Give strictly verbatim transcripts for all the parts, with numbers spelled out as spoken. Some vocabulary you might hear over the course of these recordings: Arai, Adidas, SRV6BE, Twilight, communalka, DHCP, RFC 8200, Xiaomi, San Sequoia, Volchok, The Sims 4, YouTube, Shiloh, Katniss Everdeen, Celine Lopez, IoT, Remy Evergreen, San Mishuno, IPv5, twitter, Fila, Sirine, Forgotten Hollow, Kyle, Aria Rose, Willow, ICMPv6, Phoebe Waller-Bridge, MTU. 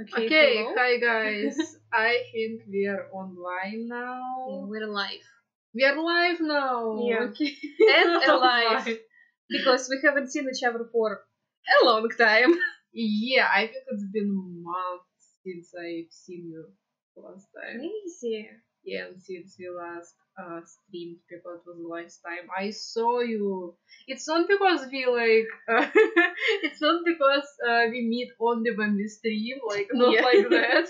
Okay, okay hi guys. I think we are online now. Yeah, we're live. We are live now. Yeah. Okay. And alive. Because we haven't seen each other for a long time. Yeah, I think it's been months since I've seen you last time. Crazy. Yeah, and since we last uh, streamed, because it was the last time I saw you. It's not because we like, uh, it's not because uh, we meet only when we stream, like, not yeah. like that.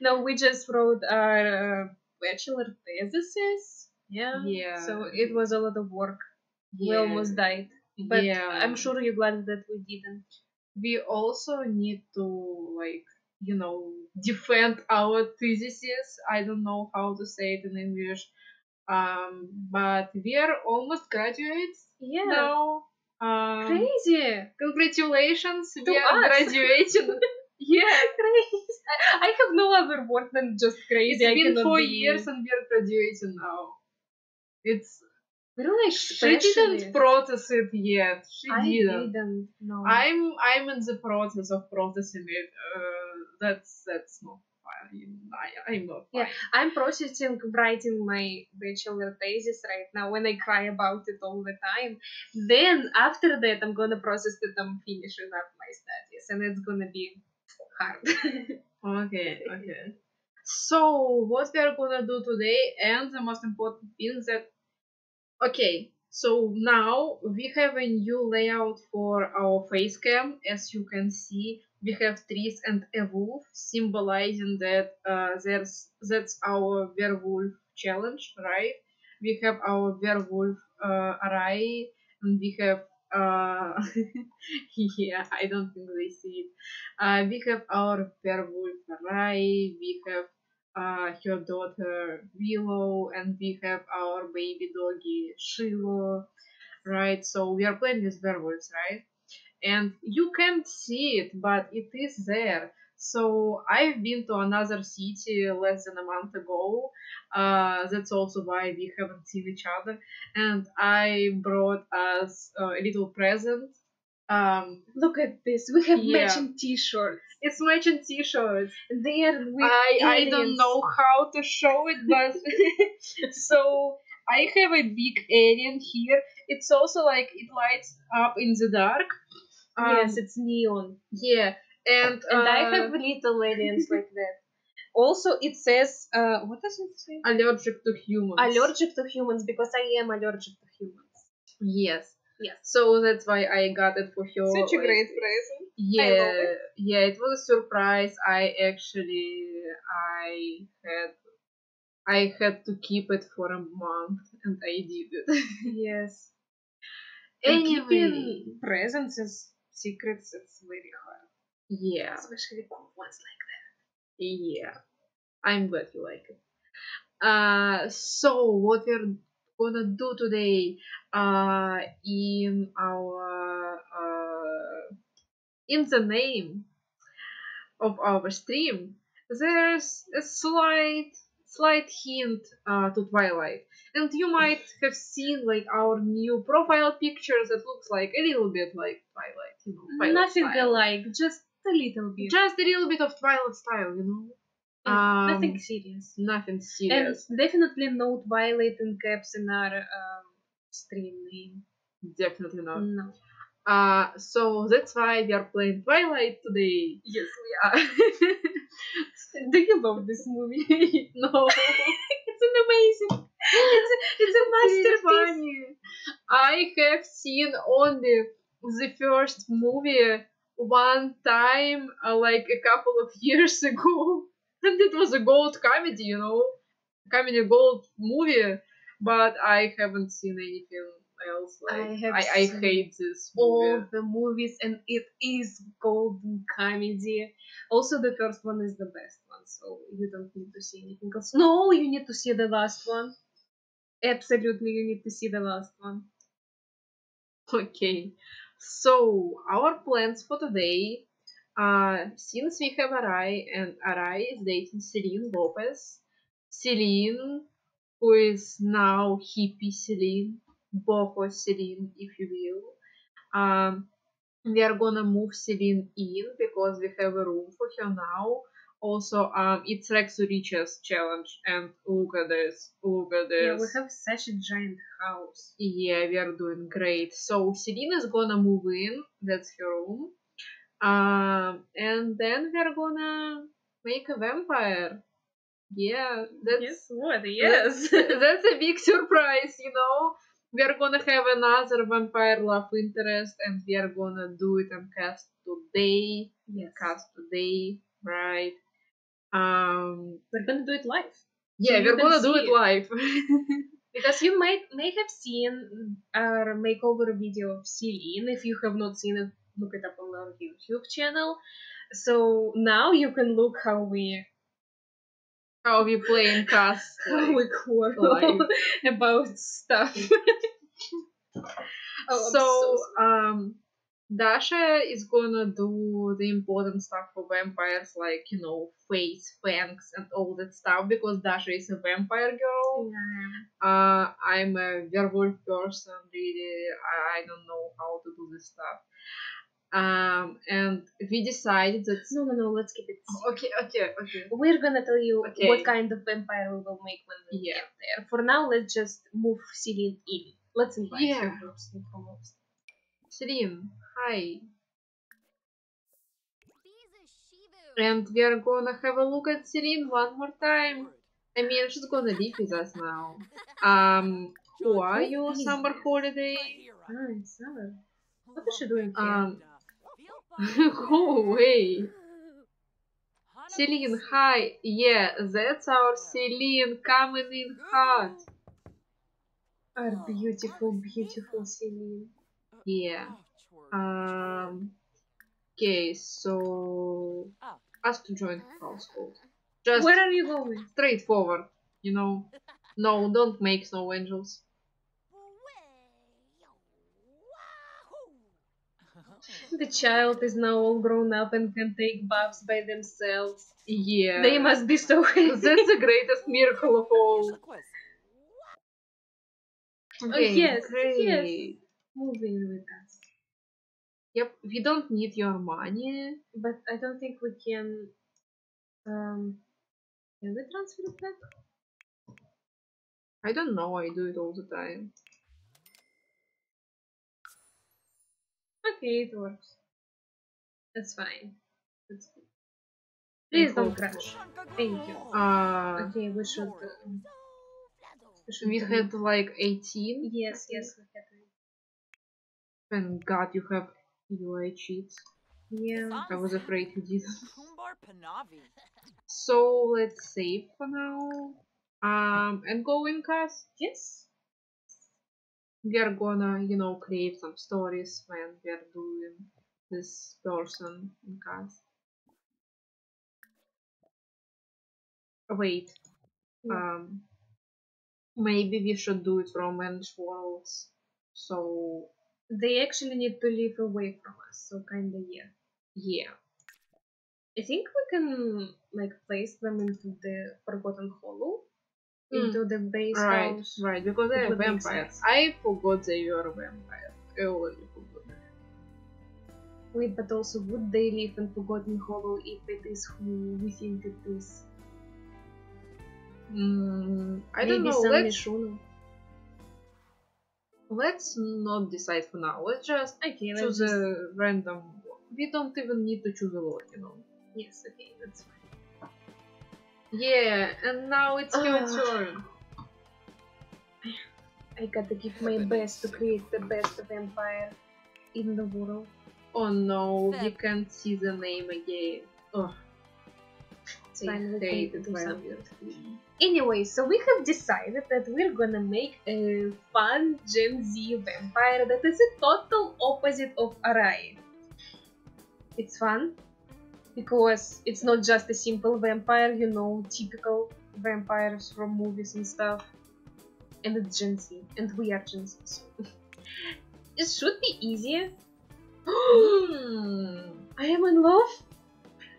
No, we just wrote our uh, bachelor thesis. Yeah. Yeah. So it was a lot of work. Yeah. We almost died. But yeah. I'm sure you're glad that we didn't. We also need to, like, you know, defend our theses. I don't know how to say it in English, um, but we are almost graduates. Yeah. Now. Um, Crazy! Congratulations, to we us. Are graduating. Yeah, crazy. I have no other word than just crazy. It's been four be... years and we are graduating now. It's. We don't like she didn't process it yet. She I didn't. didn't no. I'm I'm in the process of processing it. Uh, that's that's not fine. I, I'm not fine. Yeah, I'm processing writing my bachelor thesis right now. When I cry about it all the time, then after that I'm gonna process that I'm finishing up my studies, and it's gonna be hard. Okay. Okay. So what we're gonna do today, and the most important thing that. Okay, so now we have a new layout for our face cam. As you can see, we have trees and a wolf, symbolizing that uh, there's that's our werewolf challenge, right? We have our werewolf uh, Arai, and we have uh, yeah, I don't think they see it. Uh, we have our werewolf Arai. We have. Uh, her daughter Willow, and we have our baby doggy Shiloh, right? So we are playing with werewolves, right? And you can't see it, but it is there. So I've been to another city less than a month ago. Uh, that's also why we haven't seen each other. And I brought us uh, a little present. Um, Look at this. We have yeah. matching t-shirts. It's matching t-shirts. There we I aliens. I don't know how to show it, but so I have a big alien here. It's also like it lights up in the dark. Um, yes, it's neon. Yeah, and and uh, I have little aliens like that. Also, it says uh, what does it say? Allergic to humans. Allergic to humans because I am allergic to humans. Yes. Yes. So that's why I got it for her. Such a like, great present. Yeah, I love it. Yeah, it was a surprise. I actually, I had, I had to keep it for a month, and I did it. Yes. Anyway, keeping presents is secrets. It's very hard. Yeah. Especially cool ones like that. Yeah, I'm glad you like it. Uh, so what we're gonna do today uh in our uh in the name of our stream, there's a slight slight hint uh to Twilight, and you might have seen like our new profile picture that looks like a little bit like Twilight, you know, Twilight nothing style. Alike, just a little bit just a little bit of Twilight style, you know. Um, nothing serious. Nothing serious. And definitely no Twilight in caps in our um, stream name. Definitely not. No. Uh, so that's why we are playing Twilight today. Yes, we are. Do you love this movie? No. It's an amazing. It's a, it's a masterpiece. I have seen only the first movie one time, uh, like a couple of years ago. And it was a gold comedy, you know, comedy gold movie, but I haven't seen anything else. Like, I have I, I seen hate this movie. All the movies, and it is golden comedy. Also, the first one is the best one, so you don't need to see anything else. No, you need to see the last one. Absolutely, you need to see the last one. Okay, so our plans for today. Uh, since we have Arai, and Arai is dating Celine Lopez, Celine, who is now hippie Celine, boho Celine, if you will, um, We are gonna move Celine in because we have a room for her now. Also, um, it's Rex to Riches challenge, and look at this, look at this. Yeah, we have such a giant house. Yeah, we are doing great. So Celine is gonna move in, that's her room. Um, and then we are gonna make a vampire. Yeah, that's... Guess what? Yes! That's, that's a big surprise, you know? We are gonna have another vampire love interest, and we are gonna do it and cast today. Yes. Cast today, right? Um, we're gonna do it live. Yeah, so we're gonna do it, it live. Because you might may have seen our makeover video of Celine. If you have not seen it, look it up on our YouTube channel. So now you can look how we how we play and cast how we quarrel about stuff. oh, so, so um Dasha is gonna do the important stuff for vampires, like, you know, face, fangs, and all that stuff, because Dasha is a vampire girl. Yeah. Uh, I'm a werewolf person, really. I, I don't know how to do this stuff. Um, and we decided that... No, no, no, let's keep it secret. Okay, okay, okay. We're gonna tell you okay. what kind of vampire we will make when we yeah. get there. For now, let's just move Celine in. Let's invite yeah. her first and foremost. Celine, hi. And we are gonna have a look at Celine one more time. I mean, she's gonna live with us now. Um, who are you, Summer Holiday? Hi, Summer. What is she doing here? Um, go away. Celine, hi. Yeah, that's our Celine coming in hot. Our beautiful, beautiful Celine. Yeah. Um. Okay, so ask to join the household. Just where are you going? Straightforward, you know. No, don't make snow angels. The child is now all grown up and can take baths by themselves. Yeah. They must be so happy. That's the greatest miracle of all. Okay, oh, yes, great. Yes. Move in with us. Yep, we don't need your money. But I don't think we can... Um, can we transfer it back? I don't know, I do it all the time. Okay, it works. That's fine. That's good. Please don't crash. Thank you. Uh, okay, we should... Um, we should we had like eighteen? Yes, yes, we had. Thank God you have U I cheats. Yeah, I was afraid you did. So let's save for now. Um, and go in cast. Yes. We are gonna, you know, create some stories when we are doing this person in cast. Wait. Yeah. Um. Maybe we should do it from Managed Worlds. So. They actually need to live away from us, so kinda yeah. Yeah. I think we can, like, place them into the Forgotten Hollow. Mm. Into the base right, house. Right, because they are vampires. I forgot they were vampires. I already forgot that. Wait, but also, would they live in Forgotten Hollow if it is who we think it is? Mm, I Maybe don't know. San Mishuno. Let's not decide for now. Let's just okay, choose just... a random. We don't even need to choose a lord, you know. Yes, okay, that's fine. Yeah, and now it's uh, your turn. I gotta give my best to create the best vampire in the world. Oh no, you can't see the name again. Oh. They anyway, so we have decided that we're gonna make a fun Gen Z vampire that is a total opposite of Arai. It's fun because it's not just a simple vampire, you know, typical vampires from movies and stuff. And it's Gen Z, and we are Gen Z. So. It should be easy. I am in love.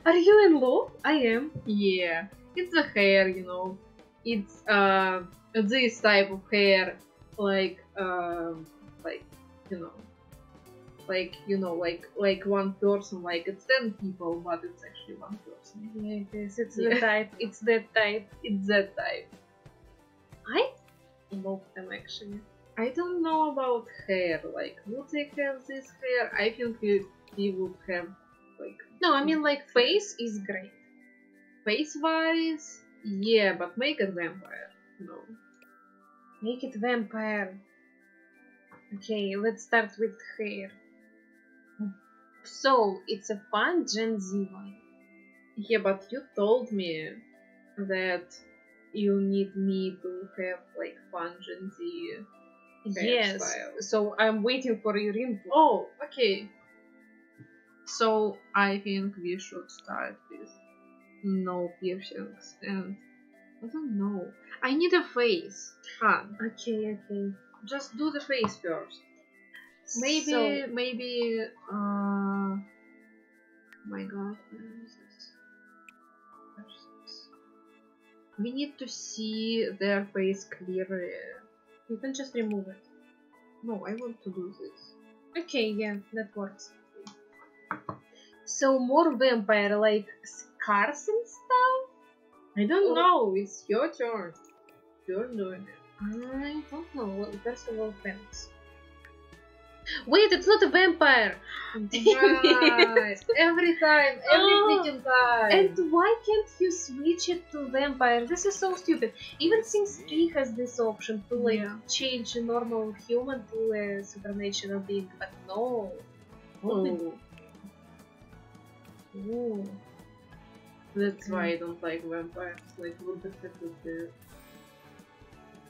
Are you in love? I am. Yeah. It's a hair, you know. It's uh this type of hair, like um uh, like you know, like, you know, like like one person, like it's ten people, but it's actually one person. Yeah, it is. It's yeah. the type. It's that type. It's that type. I love them actually. I don't know about hair. Like, would they have this hair? I think we, we would have like. No, I mean like face is great. Face wise, yeah, but make it vampire. No. Make it vampire. Okay, let's start with hair. So, it's a fun Gen Z one. Yeah, but you told me that you need me to have, like, fun Gen Z hairstyle. Yes, so I'm waiting for your input. Oh, okay. So, I think we should start with no piercings and... I don't know. I need a face. Huh. Okay, okay. Just do the face first. Maybe, so, maybe, uh... my god, where is this? We need to see their face clearly. You can just remove it. No, I want to do this. Okay, yeah, that works. So, more vampire, like, scars and stuff? I don't oh. know, it's your turn. You're doing it. I don't know. First of all, thanks. Wait, it's not a vampire! Right. Every time, every freaking oh. time! And why can't you switch it to vampire? This is so stupid. Even Sims three has this option to like yeah. change a normal human to a supernatural being, but no. Oh. Oh. That's why I don't like vampires. Like, what the fuck is that?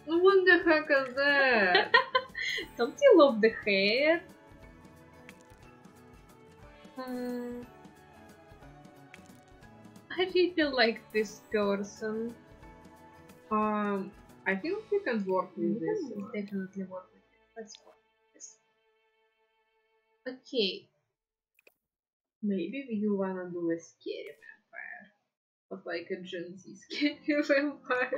What the heck is that? Don't you love the hair? Um, I really like this person. Um, I think we can work with this. We can definitely work with it. Let's work with this. Okay. Maybe you wanna do a scary vampire. But like a Gen Z scary vampire.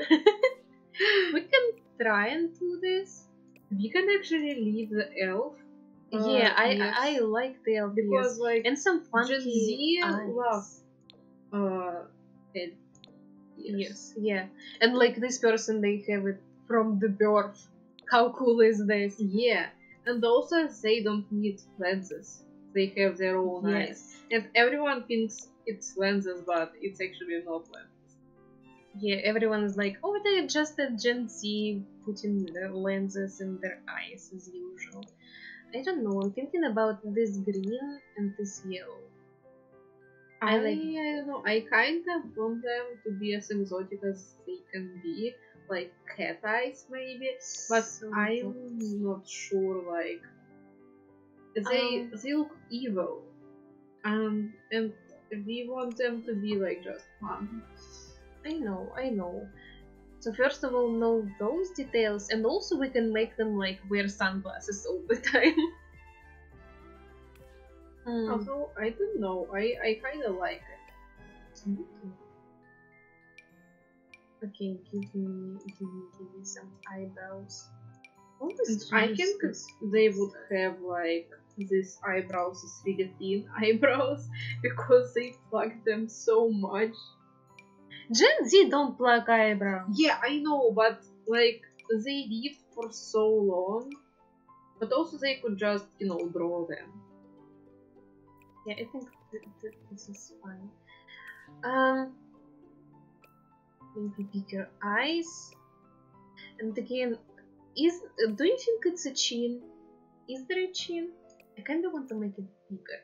We can try and do this. We can actually leave the elf. Uh, yeah, I yes. I like the elf because yes. like and some funky Z love. Uh, it, yes. yes, yeah, and like this person, they have it from the birth. How cool is this? Yeah, and also they don't need lenses. They have their own yes. eyes, and everyone thinks it's lenses, but it's actually not lenses. Yeah, everyone is like, oh, they're just a Gen Z putting their lenses in their eyes as usual. I don't know, I'm thinking about this green and this yellow. I, I, like... I don't know, I kind of want them to be as exotic as they can be, like cat eyes maybe, but so I'm not sure, like, they, um... they look evil, um, and we want them to be like just fun. I know, I know. So first of all, know those details, and also we can make them like wear sunglasses all the time. mm. Although I don't know, I I kind of like it. Mm-hmm. Okay, give me, give me, give me some eyebrows. I think they would have like these eyebrows, these really thin eyebrows, because they pluck them so much. Gen Z don't pluck eyebrows. Yeah, I know, but like they lived for so long, but also they could just, you know, draw them. Yeah, I think th th this is fine. Um, maybe bigger eyes. And again, is do you think it's a chin? Is there a chin? I kind of want to make it bigger.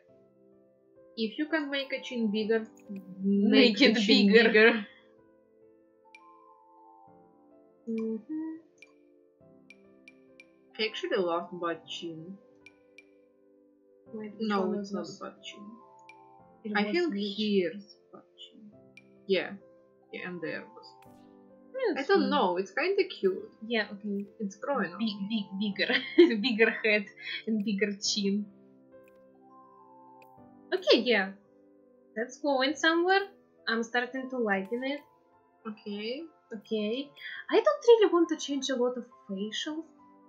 If you can make a chin bigger, make, make it bigger. bigger. Mm-hmm. I actually love butt chin. Wait, no, it's not butt chin. It I think here's butt chin. Yeah, yeah, and there was. Yes. I don't know. It's kind of cute. Yeah, okay. It's growing. Big, on. big, bigger, bigger head and bigger chin. Okay, yeah, that's going somewhere. I'm starting to liken it. Okay, okay. I don't really want to change a lot of facial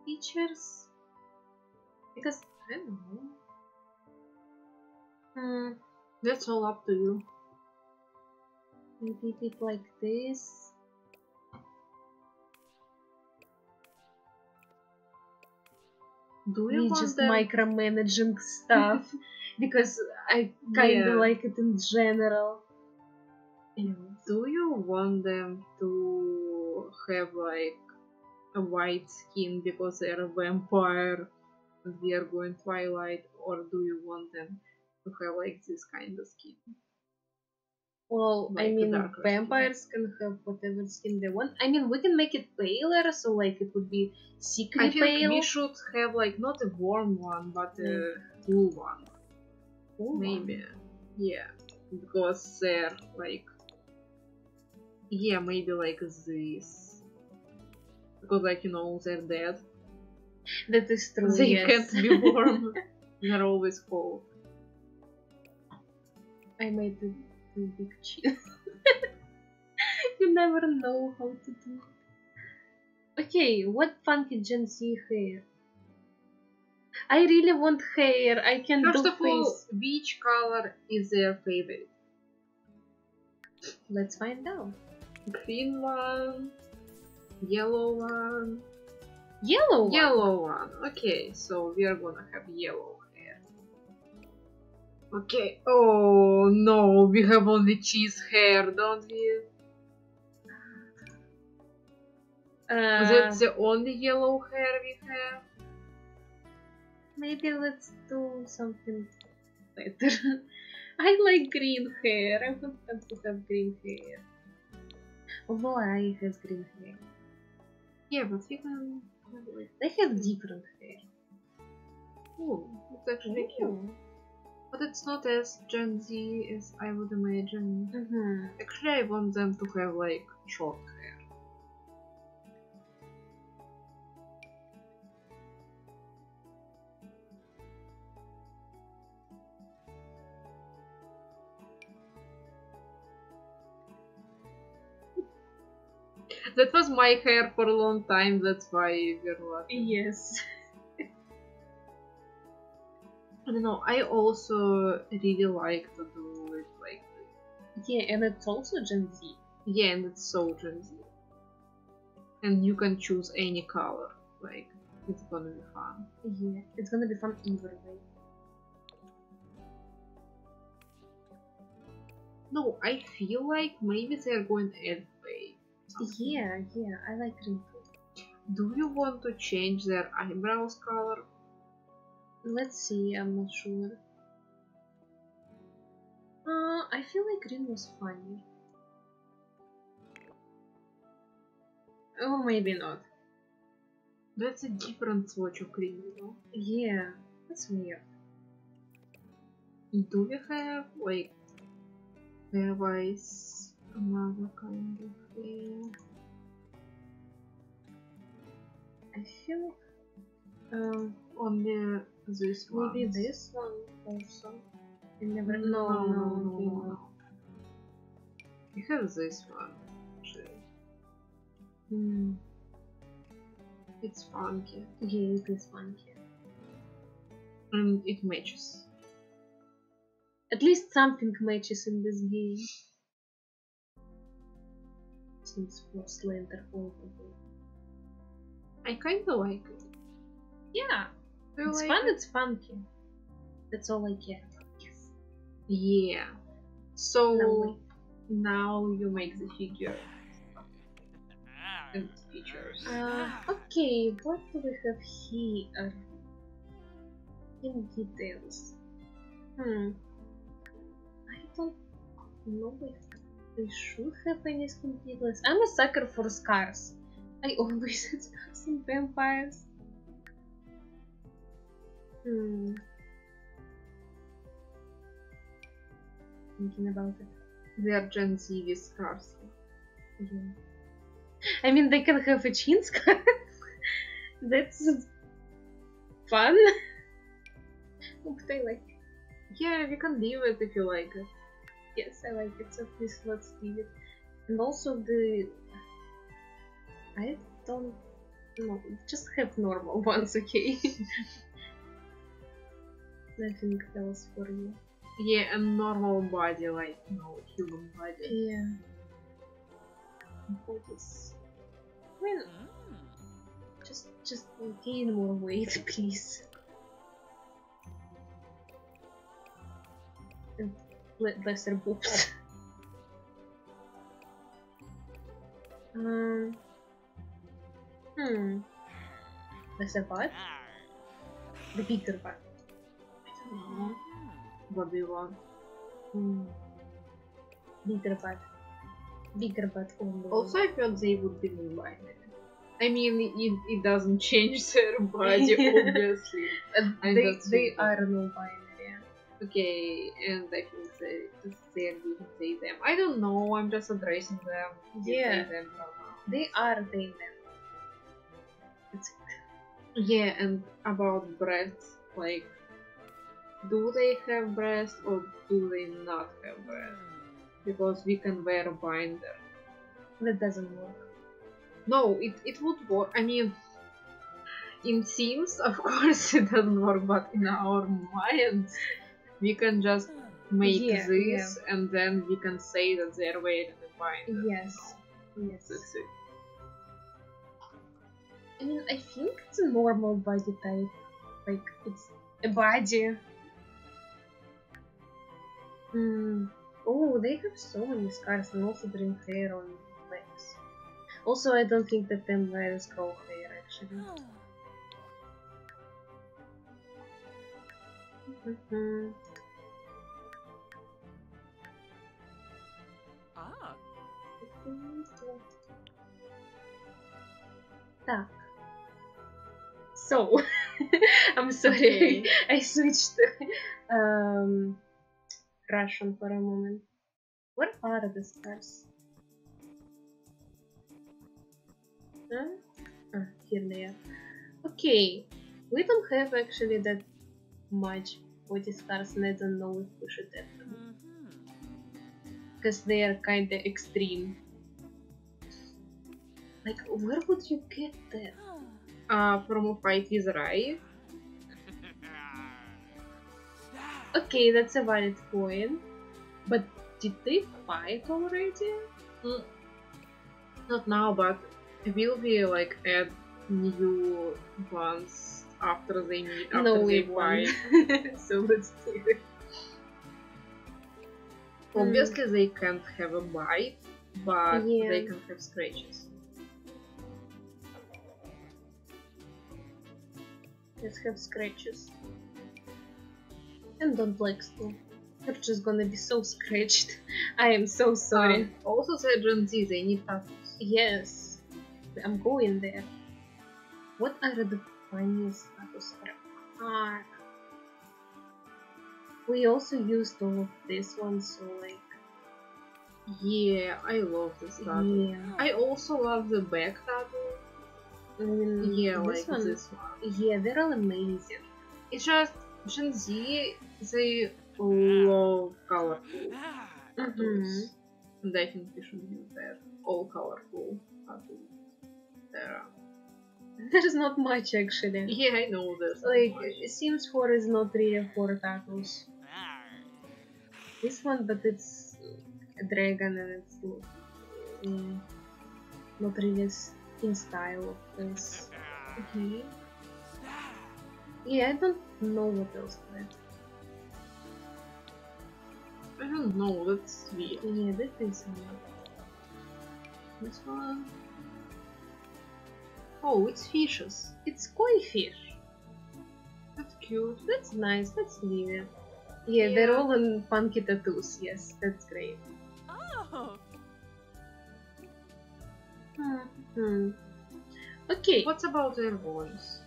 features because I don't know. Hmm, that's all up to you. Maybe it like this. Do you want just them? Micromanaging stuff? Because I kind of yeah. like it in general. Anyways. Do you want them to have like a white skin because they're a vampire and we are going Twilight, or do you want them to have like this kind of skin? Well, like I mean, vampires skin. can have whatever skin they want. I mean, we can make it paler, so like it would be sickly I think pale. We should have like not a warm one, but a cool one. Cool Maybe, one. yeah, because they're like, yeah, maybe like this, because like you know they're dead. That is true. They yes. can't be warm. They're always cold. I made it. Big chill. You never know how to do it. Okay, what funky Gen Z hair? I really want hair. I can First do of face. all, which color is their favorite? Let's find out. Green one, yellow one. Yellow one? Yellow one. Okay, so we are gonna have yellow. Okay, oh no, we have only cheese hair, don't we? Uh, That's the only yellow hair we have. Maybe let's do something better. I like green hair, I would love to have green hair. Although I have green hair. Yeah, but we can... They have different hair. Oh, it's actually cute. But it's not as Gen Z as I would imagine. Mm-hmm. Actually, I want them to have like short hair. That was my hair for a long time, that's why we're laughing. Yes. I don't know, I also really like to do it like this. Yeah, and it's also Gen Z. Yeah, and it's so Gen Z. And you can choose any color, like, it's gonna be fun. Yeah, it's gonna be fun either way. No, I feel like maybe they're going elf-way. Yeah, yeah, I like green. Do you want to change their eyebrows color? Let's see, I'm not sure. Uh, I feel like green was funny. Oh, maybe not. That's a different swatch of green, you know? Yeah, that's weird. Do we have, like, there was another kind of hair? I feel... Um, on the... This one. Maybe this one also. I never no, no, no, no, no. You have this one, actually. Mm. It's funky. Yeah, it is funky. And it matches. At least something matches in this game. Seems for slender all the way. I kinda like it. Yeah. Do it's like fun, it? it's funky. That's all I care about. Yes. Yeah. So no now you make the figure and features. Uh, okay, what do we have here? In details. Hmm. I don't know if we should have any skin details. I'm a sucker for scars. I always had scars in vampires. Hmm. Thinking about it. They are Gen Z with scars. Yeah. I mean, they can have a chin scarf. That's fun. Oops, I like it. Yeah, we can leave it if you like it. Yes, I like it, so please let's leave it. And also the... I don't... No, just have normal ones, okay? Nothing else for you. Yeah, a normal body, like no human body. Yeah. What is? Well, just just gain more weight, please. And lesser boobs. um. Hmm. Lesser butt. The bigger butt. I don't know. What do you want? Hmm. Bigger butt. Bigger butt only. Also, I felt they would be more binary. I mean, it, it doesn't change their body, obviously. And they they are not binary. Okay, and I think they they we can say them. I don't know. I'm just addressing them. Yeah. Them they are they them. That's it. Yeah, and about breasts, like, do they have breasts or do they not have breasts? Because we can wear a binder. That doesn't work. No, it, it would work. I mean, in Sims, of course, it doesn't work, but in our minds, we can just make yeah, this yeah. and then we can say that they're wearing a binder. Yes. No. Yes. That's it. I mean, I think it's a normal body type. Like, it's a body. Mm. Oh, they have so many scars and also dream hair on legs. Also, I don't think that them wear skull hair actually. Mm-hmm. Ah. Так. So, I'm sorry, I switched um, Russian for a moment. Where are the stars? Huh? Ah, here they are. Okay, we don't have actually that much body scars, and I don't know if we should add them. Because they are kinda extreme. Like, where would you get that? Uh, from a fight with Arai. Okay, that's a valid point. But did they fight already? Mm. Not now, but will we like add new ones after they meet, after no, they fight? So let's do it. Obviously, mm. they can't have a bite, but yeah. they can have scratches. Let's have scratches. And don't like still. They're just gonna be so scratched. I am so sorry. Um, also said Gen Z, they need tattoos. Yes. I'm going there. What are the funniest tattoos? Ah. We also used all of this one, so like... Yeah, I love this tattoo. Yeah. I also love the back tattoo. I mean, yeah, this like one, this one. Yeah, they're all amazing. It's just Gen Z, they love colorful tattoos, mm-hmm. and I think we should use that. All colorful tattoos. There are. There's not much actually. Yeah, I know this. Like, Sims four is not really for tattoos. This one, but it's a dragon and it's um, not really in style of this. Okay. Yeah, I don't know what else to add. I don't know, that's weird. Yeah, that is weird. This one... Oh, it's fishes. It's koi fish. That's cute. That's nice, that's weird. Yeah, yeah, they're all in funky tattoos, yes, that's great. Oh! Hmm. Okay. What about their voice?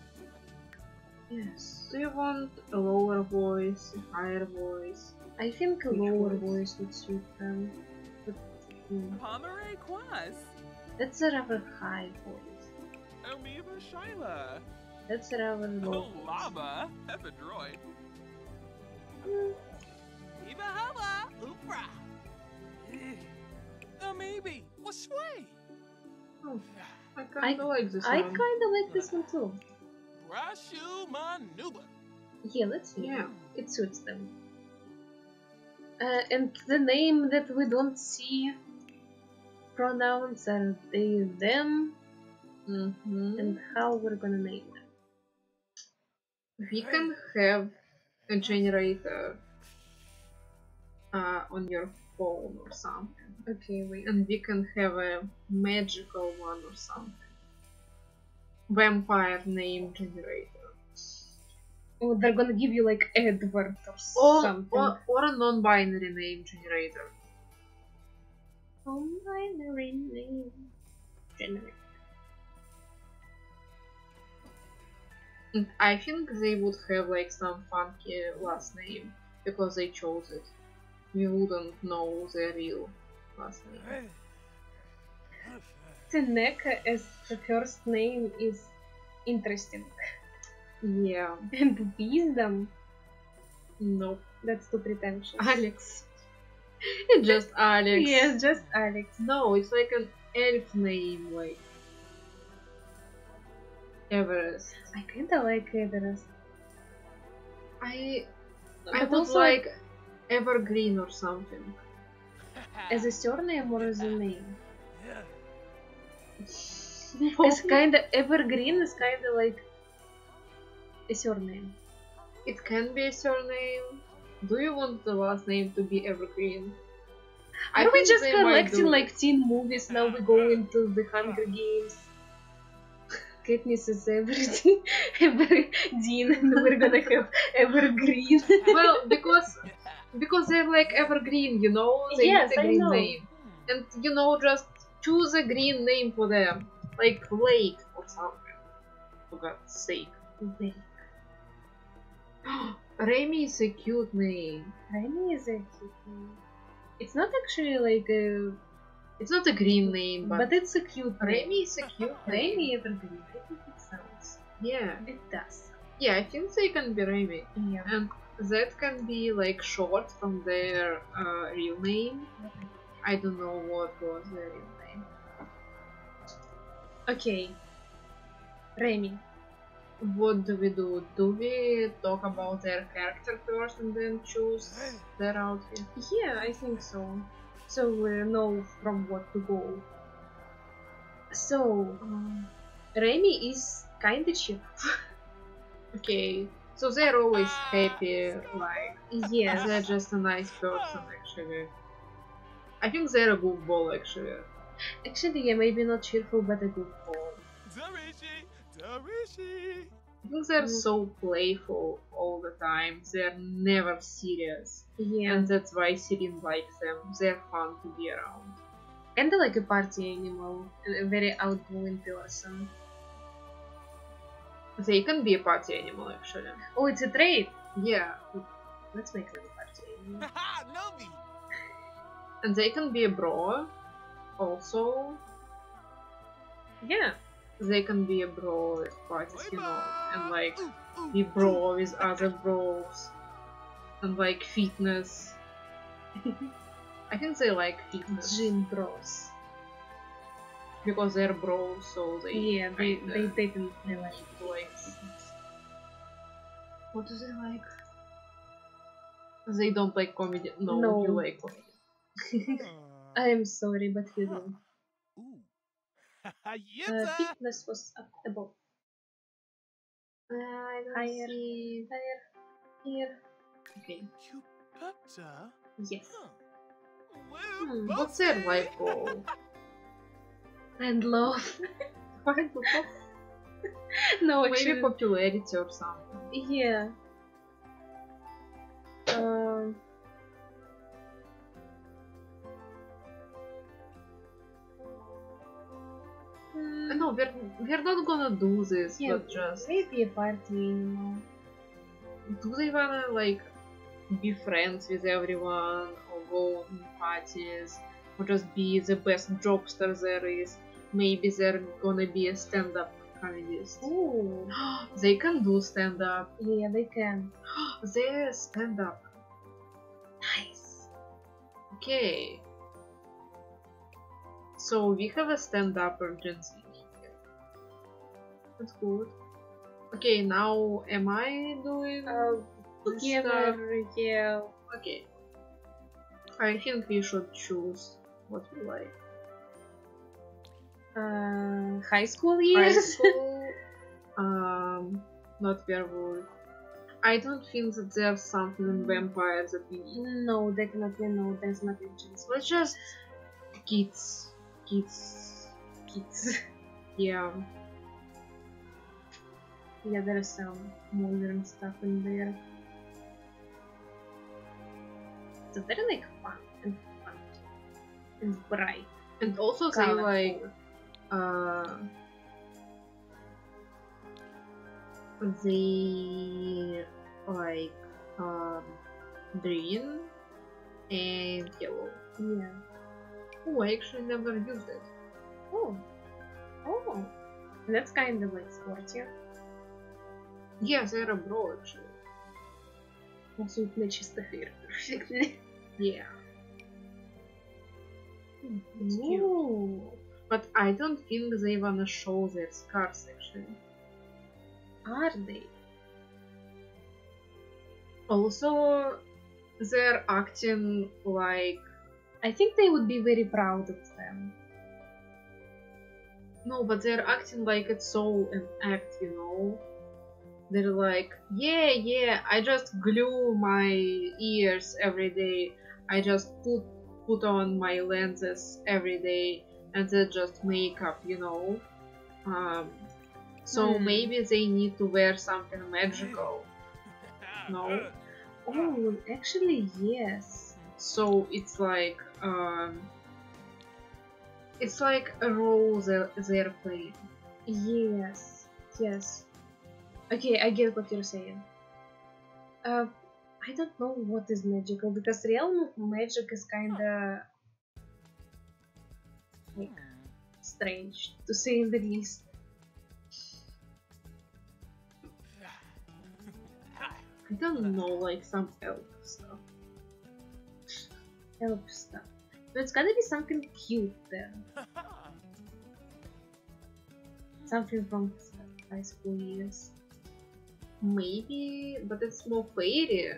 Yes. Do you want a lower voice, a higher voice? I think a Which lower voice? voice would suit them. But, hmm. Pomeray Quas. That's a rather high voice. Amoeba Shiloh. That's a rather low oh, lava. Ephedroid. Mm. Eva Hava. Oopra. Amoeba. What's way? Oh, I kind of like this I one. I kind of like this one too. Rashu Manuba. Yeah, let's see. Yeah. It suits them. Uh, and the name that we don't see pronouns are they, them, mm-hmm. and how we're gonna name them. We can have a generator uh, on your phone or something. Okay, wait. And we can have a magical one or something. Vampire name generator. Oh, they're gonna give you like Edward or, or something. Or, or a non-binary name generator. Non-binary name generator. And I think they would have like some funky last name because they chose it. We wouldn't know their real last name. Teneka as the first name is interesting. Yeah. And wisdom? Nope. That's too pretentious. Alex. Just Alex. Yes, just Alex. No, it's like an elf name, like Everest. I kinda like Everest. I I would like Evergreen or something. As a surname or as a name? It's kinda Evergreen is kinda like a surname. It can be a surname. Do you want the last name to be Evergreen? Are we just collecting like teen movies now? We go into the Hunger Games. Katniss is Everdeen, Everdeen, and we're gonna have Evergreen. Well, because because they're like Evergreen, you know, they yes, need a green name, and you know, just choose a green name for them, like Lake or something. For God's sake, Lake. Remy is a cute name. Remy is a cute name. It's not actually like a... It's not a green name, but... But it's a cute name. Remy is a cute name. Remy Evergreen. I think it sounds. Yeah. It does. Yeah, I think they can be Remy. Yeah. And that can be like short from their uh, real name. Okay. I don't know what was their real name. Okay. Remy. What do we do? Do we talk about their character first and then choose their outfit? Yeah, I think so. So we know from what to go. So, um, Remy is kinda cheerful. Okay, so they're always happy, like... Yes. They're just a nice person, actually. I think they're a goofball, actually. Actually, yeah, maybe not cheerful, but a goofball. I think they're so playful all the time, they're never serious. Yeah. And that's why Sirine likes them, they're fun to be around. And they're like a party animal, a very outgoing person. They can be a party animal actually. Oh, it's a trait! Yeah. Let's make them a party animal. And they can be a bro, also. Yeah. They can be a bro at parties, you know, and like be bro with other bros and like fitness. I think they like fitness. Gym bros. Because they're bros, so they yeah, they they definitely like fitness. What do they like? They don't like comedy. No, no. You like comedy. I am sorry, but you don't. Uh, fitness was up above. Uh, I don't higher, see... higher, here. Okay. Yes. Hmm, what's their life goal? And love. Why love? No, actually... Maybe popularity or something. Yeah. Uh... No, we're, we're not gonna do this, yeah, but just... Maybe a party animal. Do they wanna, like, be friends with everyone, or go on parties, or just be the best jokester there is? Maybe they're gonna be a stand-up comedist. Ooh! They can do stand-up. Yeah, they can. They're stand-up. Nice! Okay. So we have a stand-up urgency. That's good. Okay, now am I doing uh, together? Yeah. Okay. I think we should choose what we like. Uh, high school years? High school, um, not werewolf. I don't think that there's something in vampires that we need. No, definitely no, there's not a chance. Let's just... Kids. Kids. Kids. Yeah. Yeah, there is some modern stuff in there. So they're like fun and fun and bright. And also they like... Uh, they like um, green and yellow. Yeah. Oh, I actually never used it. Oh, oh, that's kind of like sporty. Yeah, they're a bro actually. Also, it matches the hair perfectly. Yeah. Ooh. But I don't think they wanna show their scars actually. Are they? Also, they're acting like... I think they would be very proud of them. No, but they're acting like it's so an act, you know? They're like, yeah, yeah, I just glue my ears every day. I just put, put on my lenses every day. And then just makeup, you know? Um... So mm. maybe they need to wear something magical. No? Oh, actually, yes. So it's like, um, it's like a role they're, they're playing. Yes, yes. Okay, I get what you're saying. Uh, I don't know what is magical, because realm of magic is kinda... like, strange, to say in the least. I don't know, like some elf stuff. Elf stuff. But it's gotta be something cute there. Something from high school years. Maybe, but it's more fairy.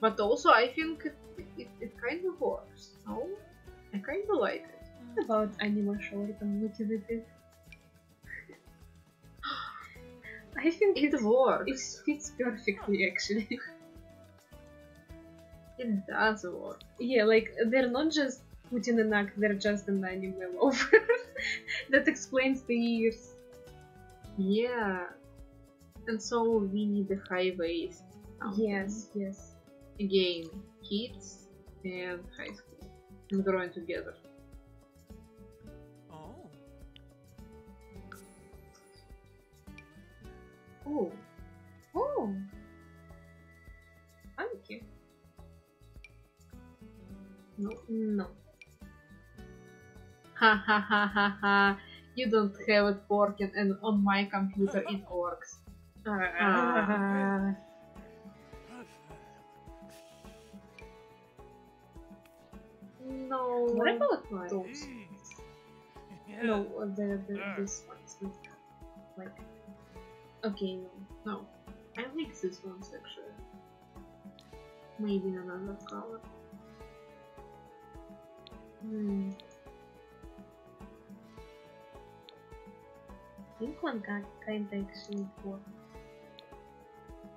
But also, I think it, it, it kind of works, no? I kind of like it. What about anime short? I'm looking at it. I think it, it works. It fits perfectly, actually. It does work. Yeah, like, they're not just putting an act, they're just an anime over. That explains the ears. Yeah. And so we need a high waist. Something. Yes, yes. Again, kids and high school. And growing together. Oh, oh, funky. No, no. Ha ha ha ha ha! You don't have it working, and on my computer it works. Uh, uh. No. What about those? No, the the this ones with like. Okay, no. No. I like this one actually. Maybe another color. Hmm. I think one kinda actually work.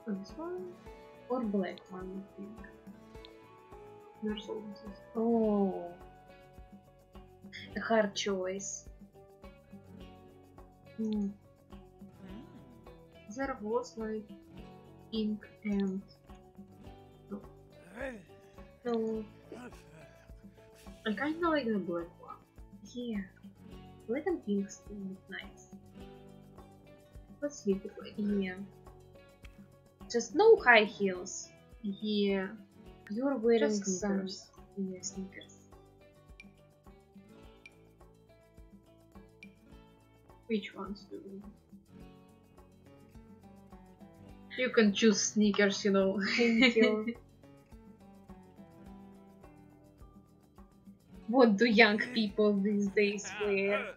This one? Or black one, I think. There's all this. Oh. A hard choice. Hmm. There was like ink and no. So I kind of like the black one. Yeah, black and pink still look nice. Let's leave it like that. Yeah. Just no high heels. Yeah. You're wearing Just sneakers. Some yeah, sneakers. Which ones do we? You can choose sneakers, you know. Thank you. What do young people these days wear?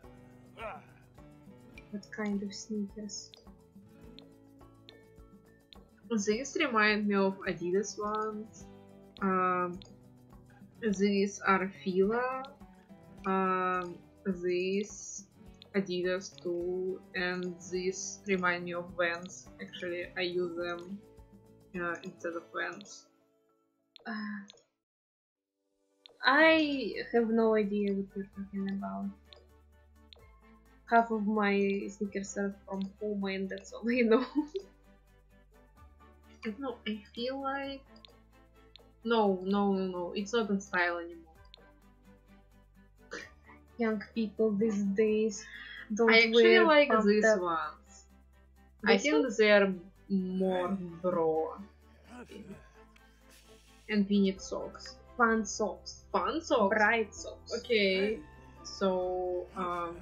What kind of sneakers? These remind me of Adidas ones. Um, These are Fila, um, these Adidas too, and these remind me of Vans. Actually, I use them uh, instead of Vans. Uh, I have no idea what you're talking about. Half of my sneakers are from home and that's all I know. I don't know, I feel like... No, no, no, no, it's not in style anymore. Young people these days don't I actually wear like these up. ones. They I think look? they are more bro. And we need socks. Fun socks. Fun socks? Bright socks. Okay. So, um...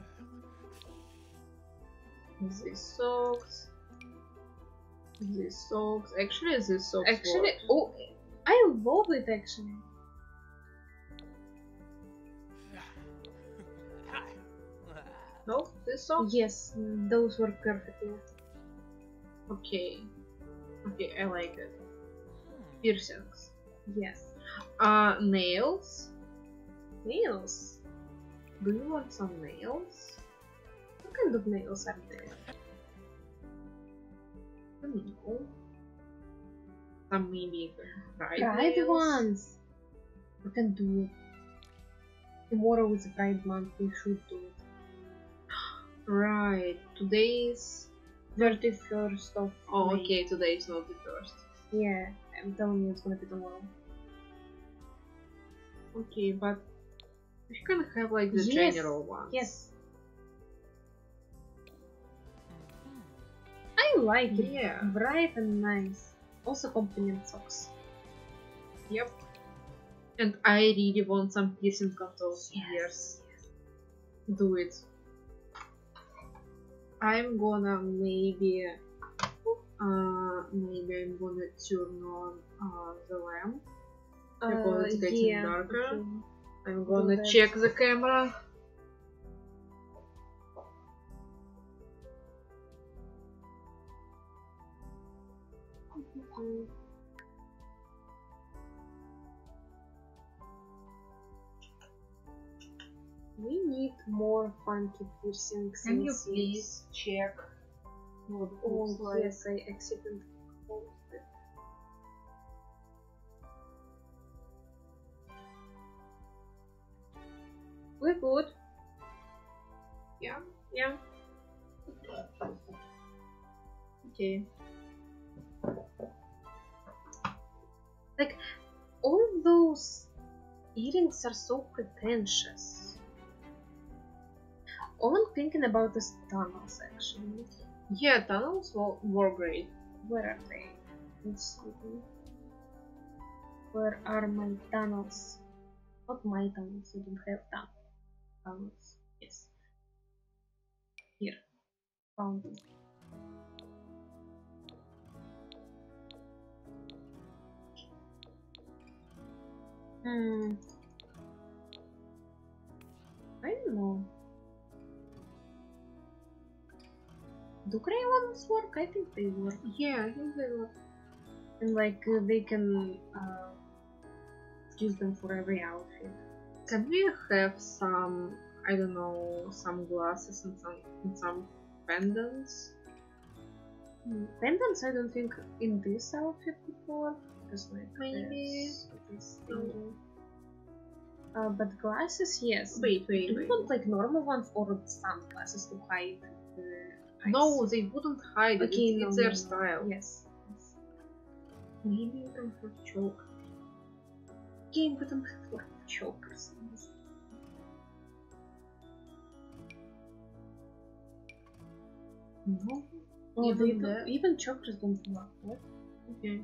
these socks... These socks... Actually, these socks Actually, work. oh... I love it, actually. No? These socks? Yes, those work perfectly. Okay. Okay, I like it. Piercings. Yes. Uh, nails? Nails? Do you want some nails? What kind of nails are there? I don't know. Some maybe fried Fried nails. ones! We can do it. Tomorrow is a Pride month, we should do it. Right, today is thirty-first of Oh, May. Okay, today is not the first. Yeah, I'm telling you it's gonna be tomorrow. Okay, but we can have like the yes. general ones. Yes. I like it. Yeah. Bright and nice. Also compliment socks. Yep. And I really want some piercing controls. Yes. yes. Do it. I'm gonna maybe... Uh, maybe I'm gonna turn on uh, the lamp. Because uh, it's getting yeah, darker. Okay. I'm gonna Do check that. the camera. We need more funky piercings. Can you please check what all oh, like? Yes, I accidentally closed it. We're good. Yeah, yeah. Okay. Like, all those earrings are so pretentious. All I'm thinking about is tunnels, actually. Yeah, tunnels were great. Where are they? Let's see. Where are my tunnels? Not my tunnels, I don't have tunnels. Tunnels, yes. Here. Found them. Hmm. I don't know. Do crayons work? I think they work. Yeah, I think they work. And like uh, they can uh, use them for every outfit. Can we have some, I don't know, some glasses and some and some pendants? Hmm. Pendants? I don't think in this outfit before. Because like maybe this, no. uh, but glasses, yes. Wait, wait, Do wait. You want like normal ones or sunglasses to hide? The ice? No, they wouldn't hide. Okay, it's, no, it's their no, style. No. Yes. yes. Maybe you can have chokers. Okay, but I'm not like chokers. No. Oh, even, the... even chokers don't work. What? Okay.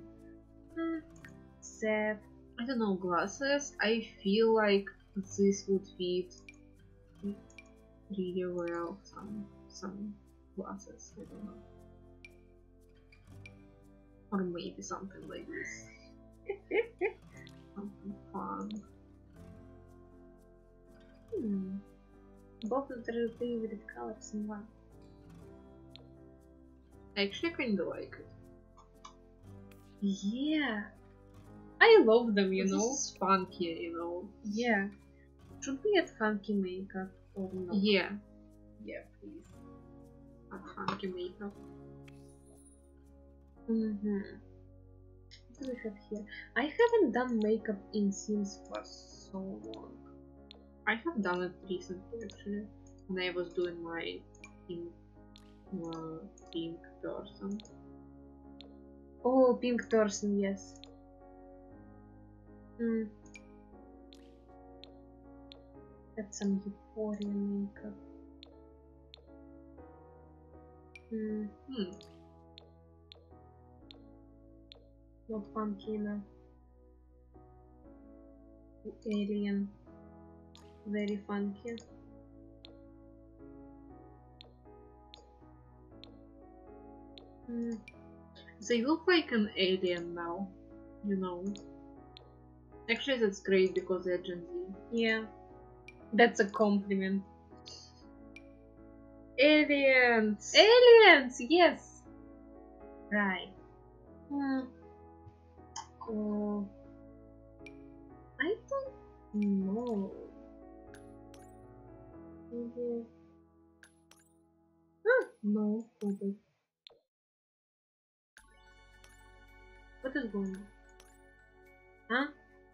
Set. I don't know, glasses. I feel like this would fit really well. Some some glasses. I don't know, or maybe something like this. Something fun. Hmm. Both of their favorite colors in one. I actually kind of like it. Yeah, I I love them, you this know. It's funky, you know. Yeah. Should we add funky makeup or not? Yeah. Yeah, please. Add funky makeup. Mm-hmm. What do we have here? I haven't done makeup in Sims for so long. I have done it recently, actually, when I was doing my pink, uh, pink person. Oh, pink person, yes. Mm. That's some euphoria makeup. Mm. Hmm. Not funky enough. Alien. Very funky. Mm. They look like an alien now, you know. Actually, that's great because they're Gen Z. Yeah. That's a compliment. Aliens! Aliens! Yes! Right. Hmm. Oh. I don't know. Maybe. Huh? No. Okay. What is going on? Huh?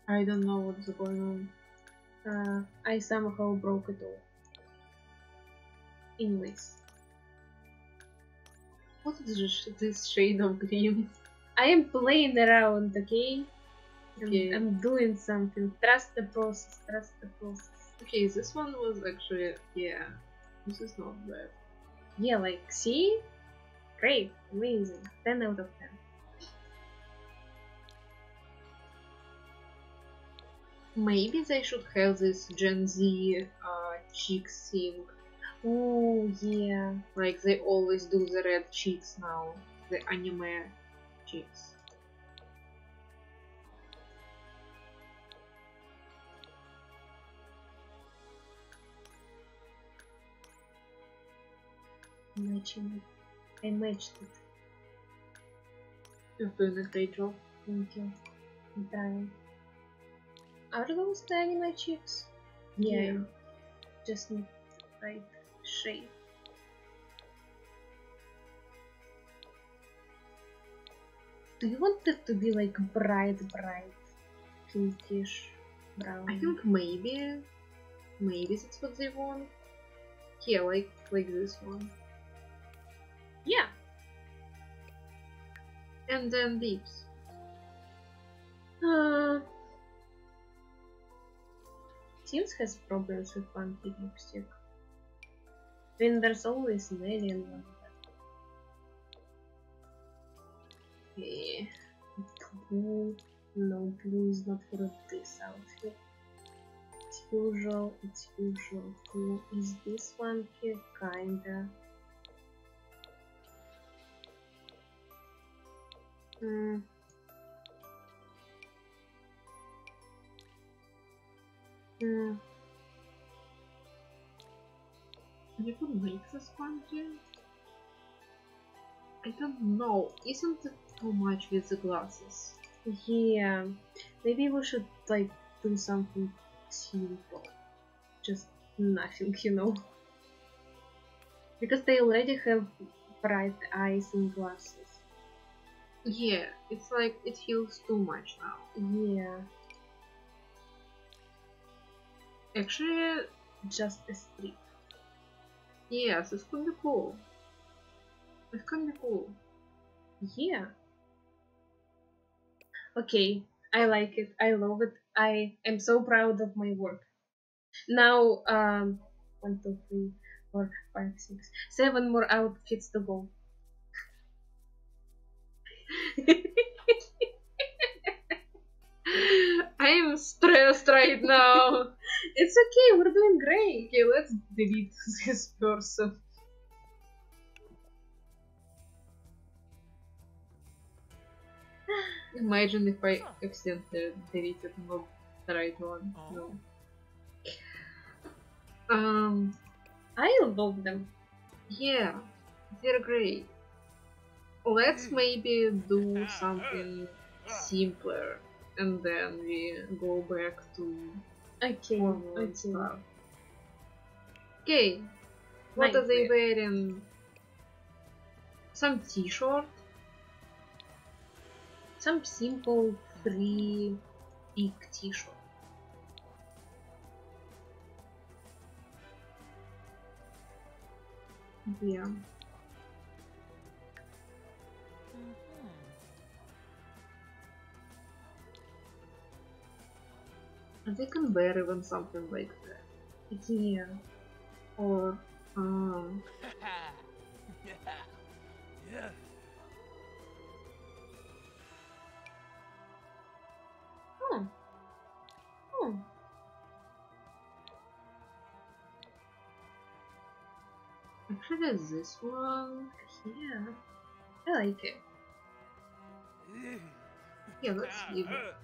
I don't know what's going on. Uh, I somehow broke it all. Anyways. What is this shade of green? I am playing around, okay? Okay. I'm, I'm doing something. Trust the process, trust the process. Okay, this one was actually... yeah. This is not bad. Yeah, like, see? Great, amazing. ten out of ten. Maybe they should have this Gen Z uh, cheeks thing. Oh, yeah. Like they always do the red cheeks now. The anime cheeks. Matching it. I matched it. You're doing a great job. Thank you. I'm dying. Are those the anime cheeks? Yeah. yeah. Just need the right shape. Do you want it to be like bright, bright, pinkish, brown? I think maybe, maybe that's what they want. Here, like, like this one. Yeah. And then lips. Uh. Sims has problems with funky lipstick. Then there's always an alien one. Okay. Blue. No, blue is not for this outfit. It's usual, it's usual. Blue is this one here, kinda. Hmm. Mm. You could make this one too? I don't know. Isn't it too much with the glasses? Yeah. Maybe we should like do something simple. Just nothing, you know. Because they already have bright eyes and glasses. Yeah, it's like it feels too much now. Yeah. Actually, just a strip. Yes, this could be cool. This could be cool. Yeah. Okay, I like it. I love it. I am so proud of my work. Now, um, one, two, three, four, five, six, seven more outfits to go. I'm stressed right now. It's okay, we're doing great. Okay, let's delete this person. Imagine if I accidentally deleted not the right one. No. Um, I love them. Yeah, they're great. Let's maybe do something simpler. and then we go back to okay, formal okay. stuff. Okay, what are they wearing? Some t-shirt, some simple free big t-shirt. Yeah. They can wear even something like that. Yeah. Or um yeah. Hmm. Hmm. Actually this one here. Yeah. I like it. Yeah, let's leave it.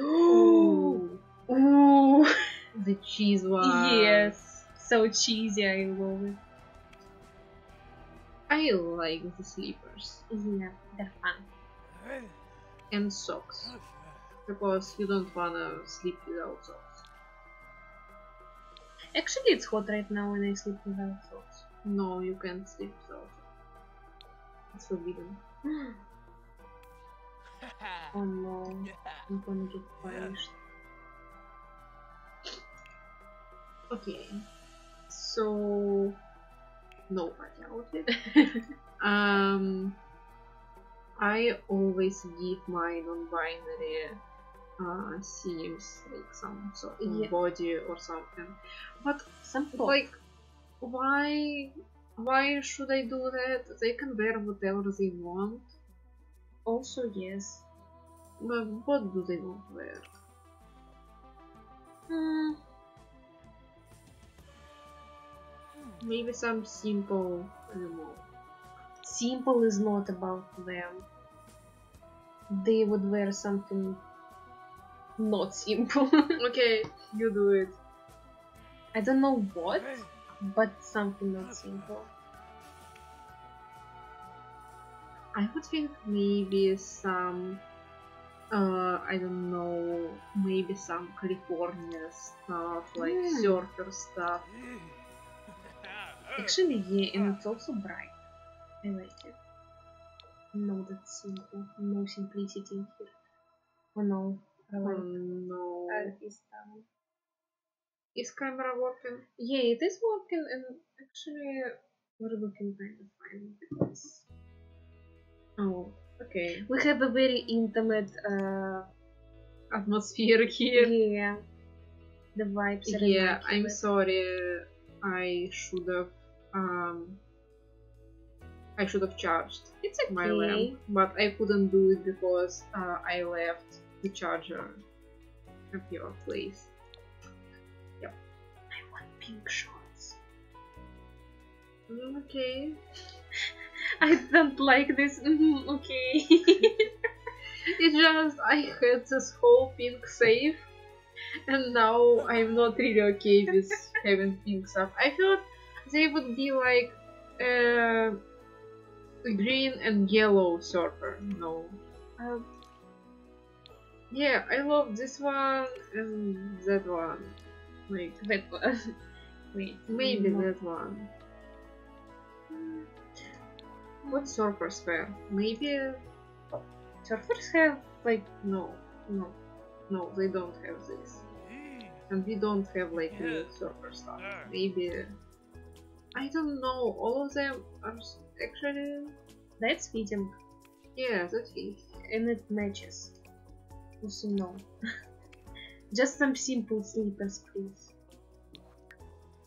Ooh. Ooh. The cheese one. Yes. So cheesy, I love it. I like the slippers. Yeah, they're fun. And socks. Because you don't wanna sleep without socks. Actually, it's hot right now when I sleep without socks. No, you can't sleep without socks. It's forbidden. Oh no, I'm gonna get punished. Okay, so no party outfit. um, I always give my non-binary uh, themes like some sort of yeah. body or something. But some like, why, why should I do that? They can wear whatever they want. Also, yes. But what do they want to wear? Hmm. Maybe some simple, I don't know. Simple is not about them. They would wear something not simple. Okay, you do it. I don't know what, but something not simple. I would think maybe some, uh, I don't know, maybe some California stuff, like mm. surfer stuff. Actually, yeah, and it's also bright. I like it. No, that's simple. No simplicity in here. Oh no. I like oh no. It is down. Is camera working? Yeah, it is working, and actually, we're looking kind of fine with this. Oh, okay. We have a very intimate uh, atmosphere here. Yeah. The vibes are Yeah, I'm it. sorry. I should have um I should have charged it's okay. my lamp, but I couldn't do it because uh, I left the charger at your place. Yep. I want pink shorts. Okay. I don't like this. Mm-hmm, okay. It's just I had this whole pink save, and now I'm not really okay with having pink stuff. I thought they would be like uh, green and yellow surfer. No. Um, yeah, I love this one and that one. Like that one. Wait, maybe no. that one. What surfers wear? Maybe surfers have like no, no, no. They don't have this, and we don't have like real surfer stuff. Maybe I don't know. All of them are actually that's fitting. Yeah, that's fitting, and it matches. Also no, just some simple slippers, please.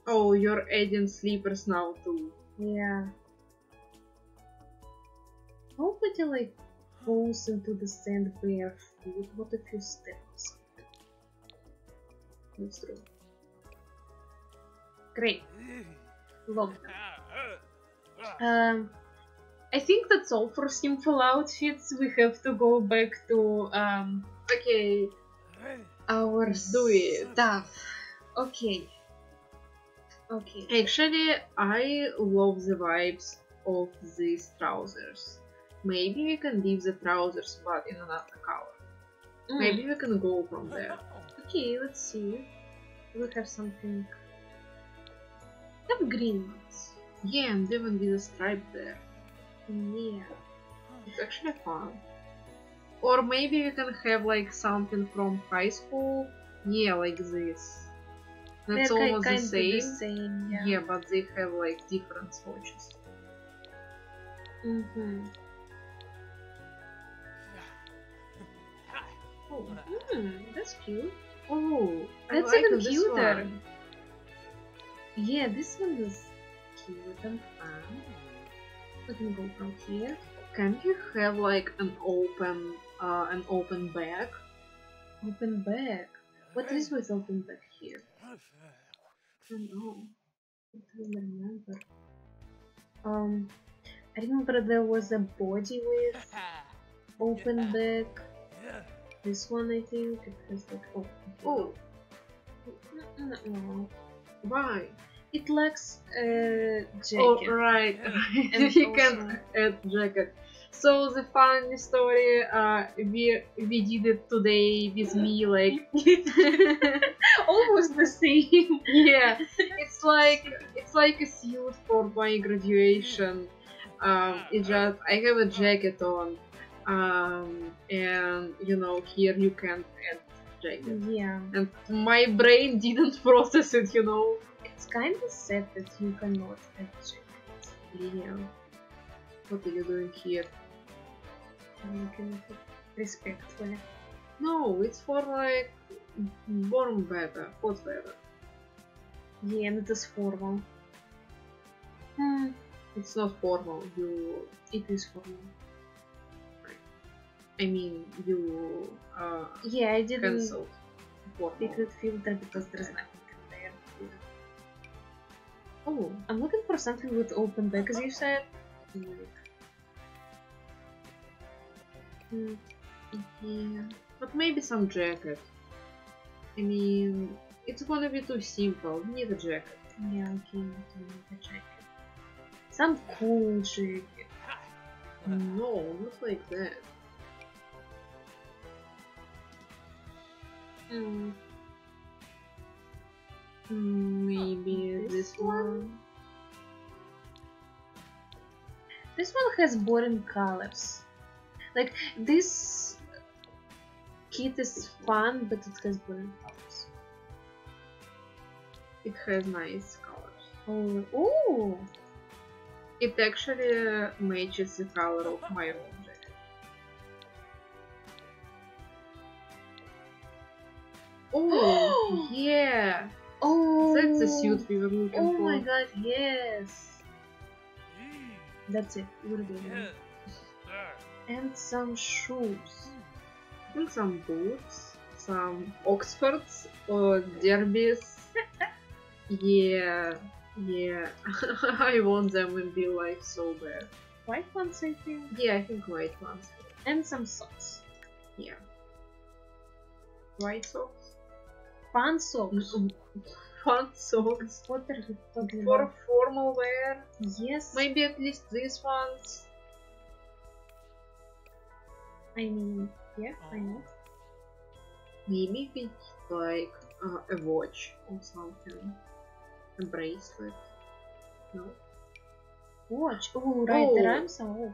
Oh, you're adding slippers now too. Yeah. Nobody like goes into the sand barefoot. What if you step on something? That's true. Great. Love that. Um, I think that's all for simple outfits. We have to go back to um. Okay. Our do it. Stuff. Okay. Okay, actually I love the vibes of these trousers. Maybe we can leave the trousers but in another color. Mm. Maybe we can go from there. Okay, let's see. We have something. We have green ones. Yeah, and even with a stripe there. Yeah. It's actually fun. Or maybe we can have like something from high school. Yeah, like this. That's They're almost kind the same. The same yeah. yeah, but they have like different swatches. Mm-hmm. Oh, mm, that's cute. Oh, that's like even cuter. Yeah, this one is cute and fun. We can go from here. Can you have like an open, uh, an open bag? Open bag. What is with open bag here? I don't know. I don't remember. Um, I remember there was a body with open bag. This one, I think it has like open. Oh, no, no. Why? It lacks a jacket. Oh, right, right. And you can add jacket. So the funny story, uh, we we did it today with me, like almost the same. Yeah, it's like it's like a suit for my graduation. Um, it just I have a jacket on, um, and you know here you can add jacket. Yeah. And my brain didn't process it, you know. It's kind of sad that you cannot add jacket. Yeah. What are you doing here? Respectfully. No, it's for like warm weather, hot weather. Yeah, and it is formal. Hmm. It's not formal. You. It is formal. I mean, you. Uh, yeah, I didn't. Cancelled. It would feel that because there's nothing in there. Yeah. Oh, I'm looking for something with open back, as you said. Mm, yeah. But maybe some jacket. I mean, it's gonna be too simple. We need a jacket. Yeah, okay, we need a jacket. Some cool jacket. No, not like that. Mm. Maybe this, this one. one? This one has boring colors. Like, this kit is fun, but it has boring colors. It has nice colors. Oh, ooh. It actually matches the color of my own jacket. Oh, yeah. Oh, that's the suit we were looking oh for. Oh my god, yes. That's it, we're doing it. And some shoes. I think some boots, some Oxfords or Derbies. Yeah, yeah. I want them in real life so bad. White ones, I think? Yeah, I think white ones. And some socks. Yeah. White socks? Fun socks. Fun socks. What are you talking for about? Formal wear? Yes. Maybe at least these ones. I mean, yeah, I know. Maybe it's like uh, a watch or something. A bracelet. No? Watch? Oh, right, oh. There are some watch.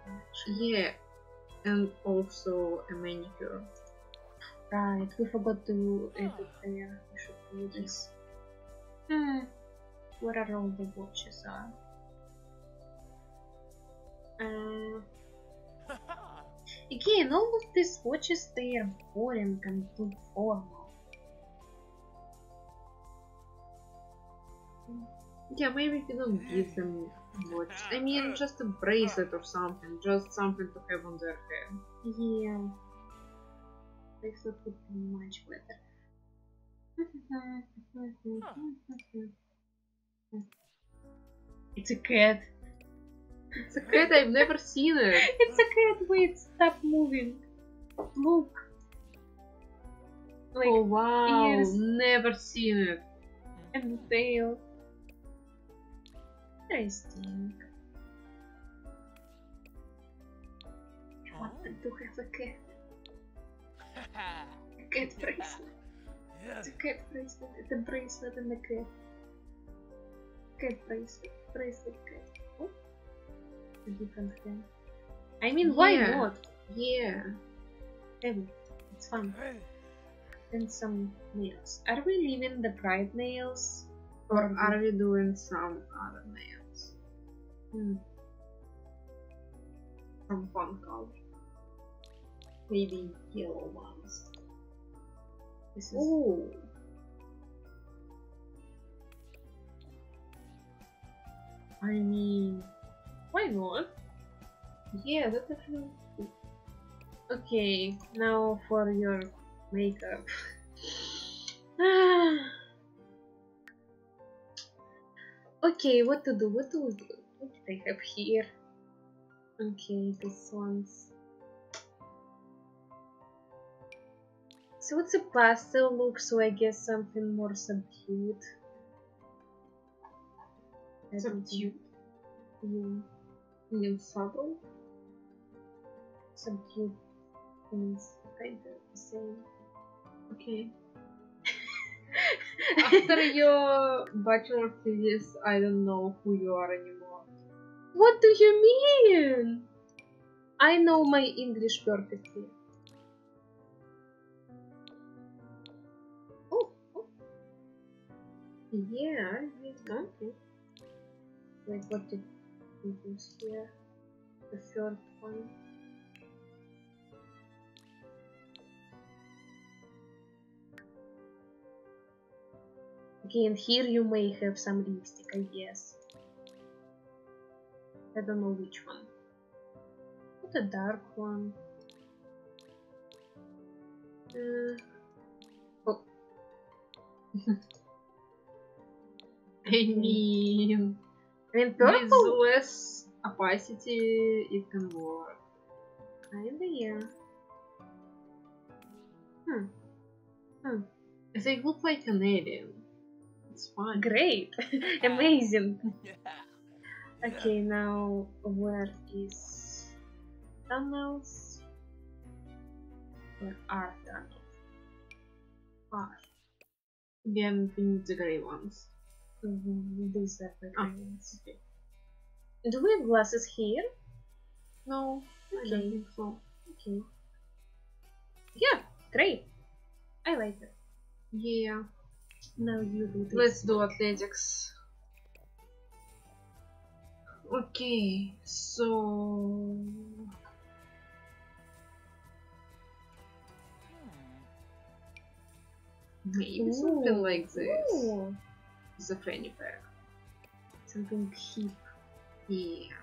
Yeah. And also a manicure. Right, we forgot to edit there. We should do this. Hmm, where are all the watches are? Uh, again, all of these watches, they are boring and too formal. Yeah, maybe we don't give them watch. I mean, just a bracelet or something, just something to have on their hand. Yeah, bracelet would be much better. It's a cat. It's a cat, I've never seen it. It's a cat, wait, stop moving. Look. Like, oh wow, ears. Never seen it. And the tail. Interesting. I wanted to have a cat. A cat bracelet. Yeah. It's a cat bracelet. It's a bracelet and a cat. Cat bracelet. Bracelet cat. Oh. A different thing. I mean, why yeah. not? Yeah. Anyway, it's fun. And some nails. Are we leaving the bride nails? Or are we doing some other nails? Hmm. Some fun color. Maybe yellow ones. This is... Ooh. I mean... Why not? Yeah, that's actually... Okay, now for your makeup. Okay, what to do? What do we do? What do I have here? Okay, this one's. So it's a pastel look, so I guess something more subdued. Subdued? You mean subtle? Subdued means kind of the same. Okay. After your bachelor thesis, I don't know who you are anymore. What do you mean? I know my English perfectly. Oh, oh. Yeah, okay. Like what did we do here? The third one. Okay, and here you may have some lipstick, I guess. I don't know which one. Not a dark one. Uh, oh. I mean... I mean, purple? With less opacity, it can work. Kinda, yeah. Hmm. Hmm. They look like an alien. It's fun. Great! Amazing! Yeah. Okay, now where is tunnels? Where are tunnels? Far. Again, we need the grey ones. Mm-hmm. These are the grey oh. ones. Okay. Do we have glasses here? No, okay. I don't think so. Okay. Yeah, great! I like it. Yeah. Now you do this. Let's do athletics. Okay, so... Maybe Ooh. something like this. Ooh. It's a fanny pack. Something hip. Yeah.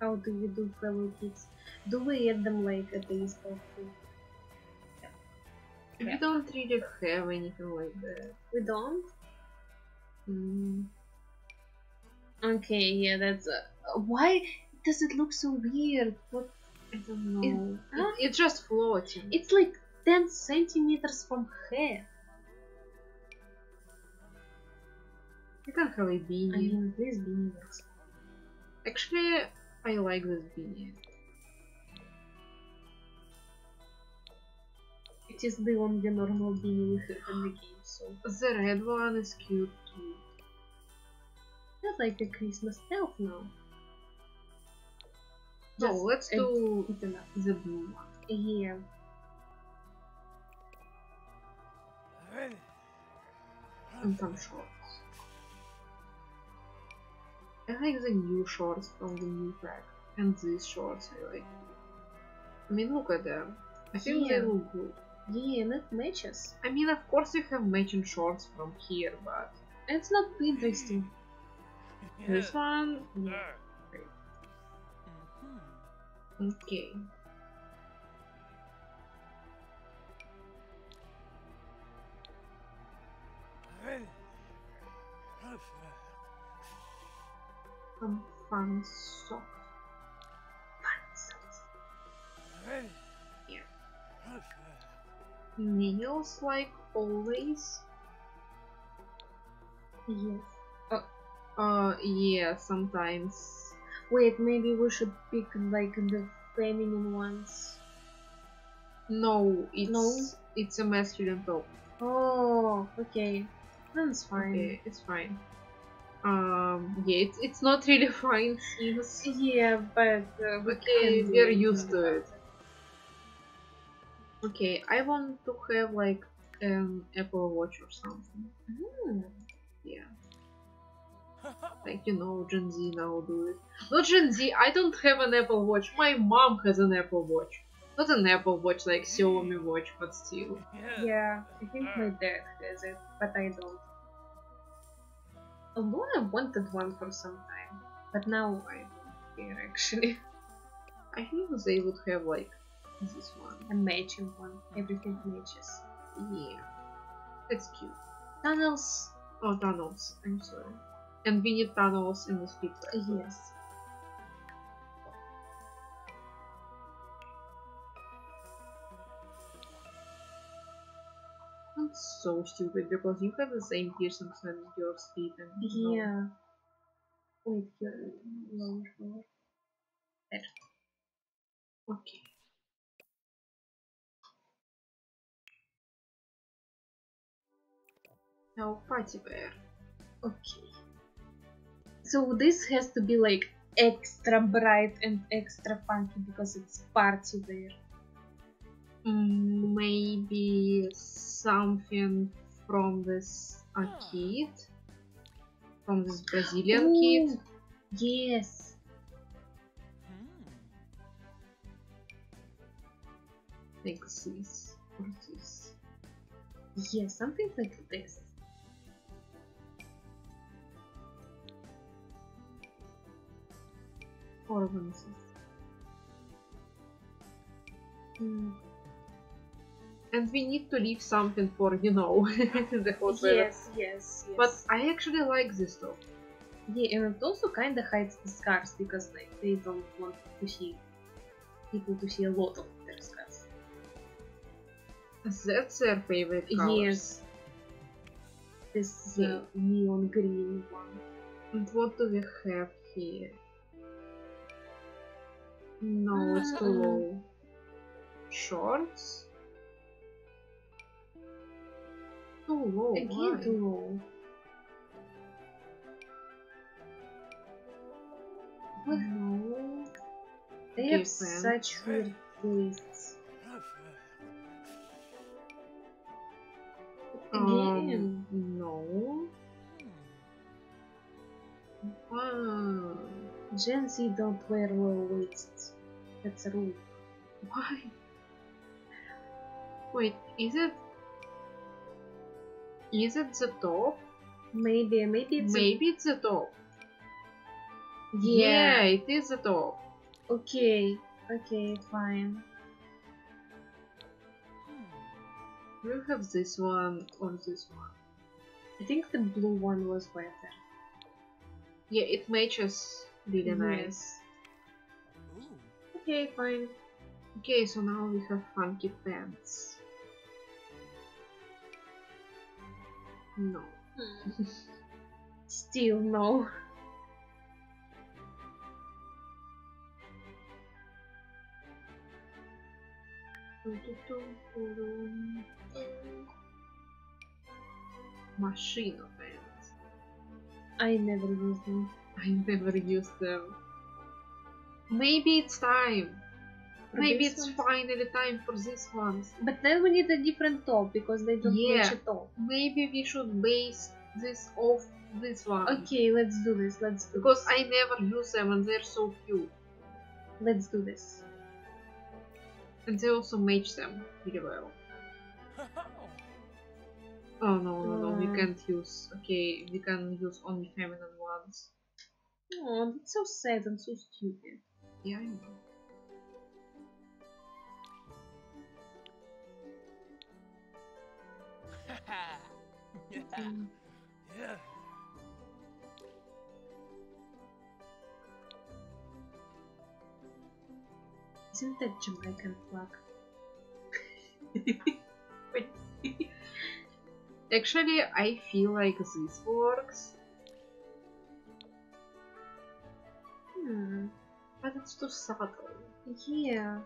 How do we do fellow kids? Do we add them like a baseball hoop? We yeah. don't really have anything like that. We don't? Mm. Okay, yeah, that's... Uh, why does it look so weird? What? I don't know. It, huh? it, it's just floating. It's like ten centimeters from hair. You can have a beanie. I mean, this beanie works. Actually, I like this beanie. It is the only normal beanie we have in the game, so... The red one is cute too. That's like a Christmas elf now. No, Just let's do the blue one. Yeah. And some shorts. I like the new shorts from the new pack. And these shorts I like. I mean, look at them. I think yeah. they look good. Yeah, and it matches. I mean, of course you have matching shorts from here, but... It's not interesting. Yeah. This one... Yeah. Mm-hmm. Okay. Some fun socks. Fun socks. Yeah. Nails, like always. Yes. Oh, Uh, yeah, sometimes. Wait, maybe we should pick like the feminine ones. No, it's no? it's a masculine top. Oh, okay. That's fine. Okay, it's fine. Um, yeah, it's it's not really fine. Since yeah, but uh, we okay, can we're used to it. it. Okay, I want to have like an Apple Watch or something. Mm. Yeah. Like, you know, Gen Z now do it. Not Gen Z, I don't have an Apple Watch. My mom has an Apple Watch. Not an Apple Watch, like Xiaomi Watch, but still. Yeah, I think my dad has it, but I don't. Although I wanted one for some time, but now I don't care actually. I think they would have like this one. A matching one. Everything matches. Yeah. That's cute. Tunnels. Oh, tunnels. I'm sorry. And we need tunnels in this picture. Yes. That's so stupid because you have the same piercings as your feet and you yeah. Know. Wait, here, lower, lower. There. Okay. Now party bear. Okay. So this has to be like extra bright and extra funky because it's party wear. Mm, maybe something from this uh, kid, from this Brazilian Ooh, kid. Yes. Like this or this. Yeah, something like this. Organs. Mm. And we need to leave something for, you know, the hot weather. Yes, yes, yes. But I actually like this top. Yeah, and it also kind of hides the scars because like they don't want to see people to see a lot of their scars. That's their favorite colors. Yes. This yeah. uh, neon green one. And what do we have here? No, it's too low. Shorts? Too low. Again, why? Too low. What? No. They okay, have friend. Such weird tastes. Again? Um, no. Wow. Gen Z don't wear low waists. That's a rule. Why? Wait, is it... Is it the top? Maybe, maybe it's... Maybe a... it's the top. Yeah. Yeah, it is the top. Okay, okay, fine. We'll have this one or this one. I think the blue one was better. Yeah, it matches. Really nice. Ooh. Okay, fine. Okay, so now we have funky pants. No. Mm. Still no. Machine pants. I never use them. I never use them. Maybe it's time. For Maybe it's one? finally time for these ones. But then we need a different top because they don't yeah. match at all. Maybe we should base this off this one. Okay, let's do this. Let's do because this. I never use them and they're so cute. Let's do this. And they also match them really well. Oh no no no! Um, we can't use. Okay, we can use only feminine ones. Oh, that's so sad and so stupid. Yeah, I know. yeah. Yeah. Isn't that Jamaican flag? Actually, I feel like this works. Hmm, but it's too subtle. Yeah.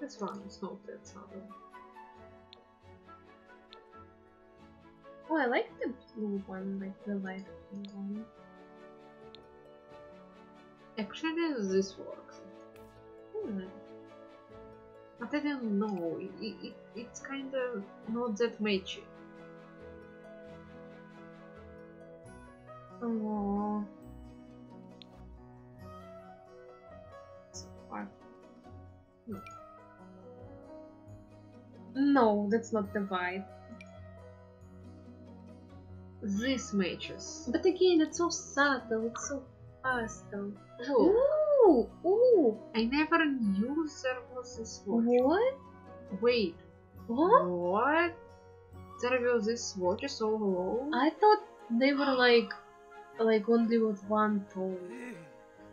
That's why it's not that subtle. Oh, I like the blue one, like the light blue one. Actually, this works. Hmm. But I don't know, it, it, it's kind of not that matchy. Oh. So far. No. No, that's not the vibe. This matches. But again, it's so subtle, it's so pastel. Oh. Ooh! Ooh! I never knew there was this watch. What? Wait. What? What? There were these watches all along? I thought they were like... like only with one tone.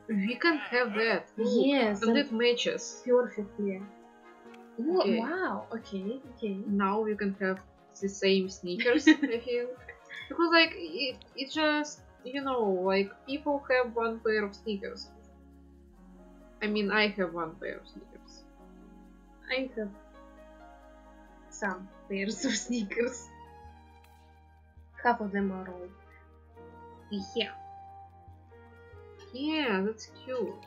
We can have that. Ooh. Yes. And it matches. Perfectly. Ooh, okay. Wow. Okay, okay. Now we can have the same sneakers, I feel. Because like it, it just, you know, like people have one pair of sneakers. I mean, I have one pair of sneakers. I have some pairs of sneakers. Half of them are old. Yeah. Yeah, that's cute.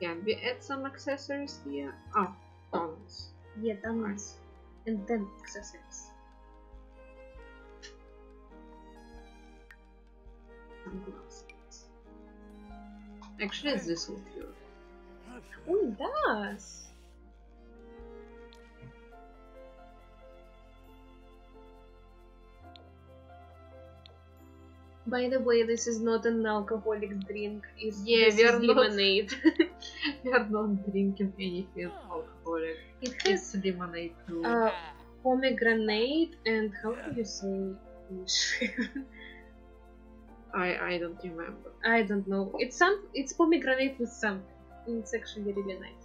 Can we add some accessories here? Oh, tons. Yeah, tons. And then accessories. Glasses. Actually, this will cure. Oh, it does! By the way, this is not an alcoholic drink. It's yeah, this we are is not, lemonade. We are not drinking anything alcoholic. It has it's lemonade too. Uh, pomegranate and how do you say? I I don't remember. I don't know. It's some. It's pomegranate with something. It's actually really nice.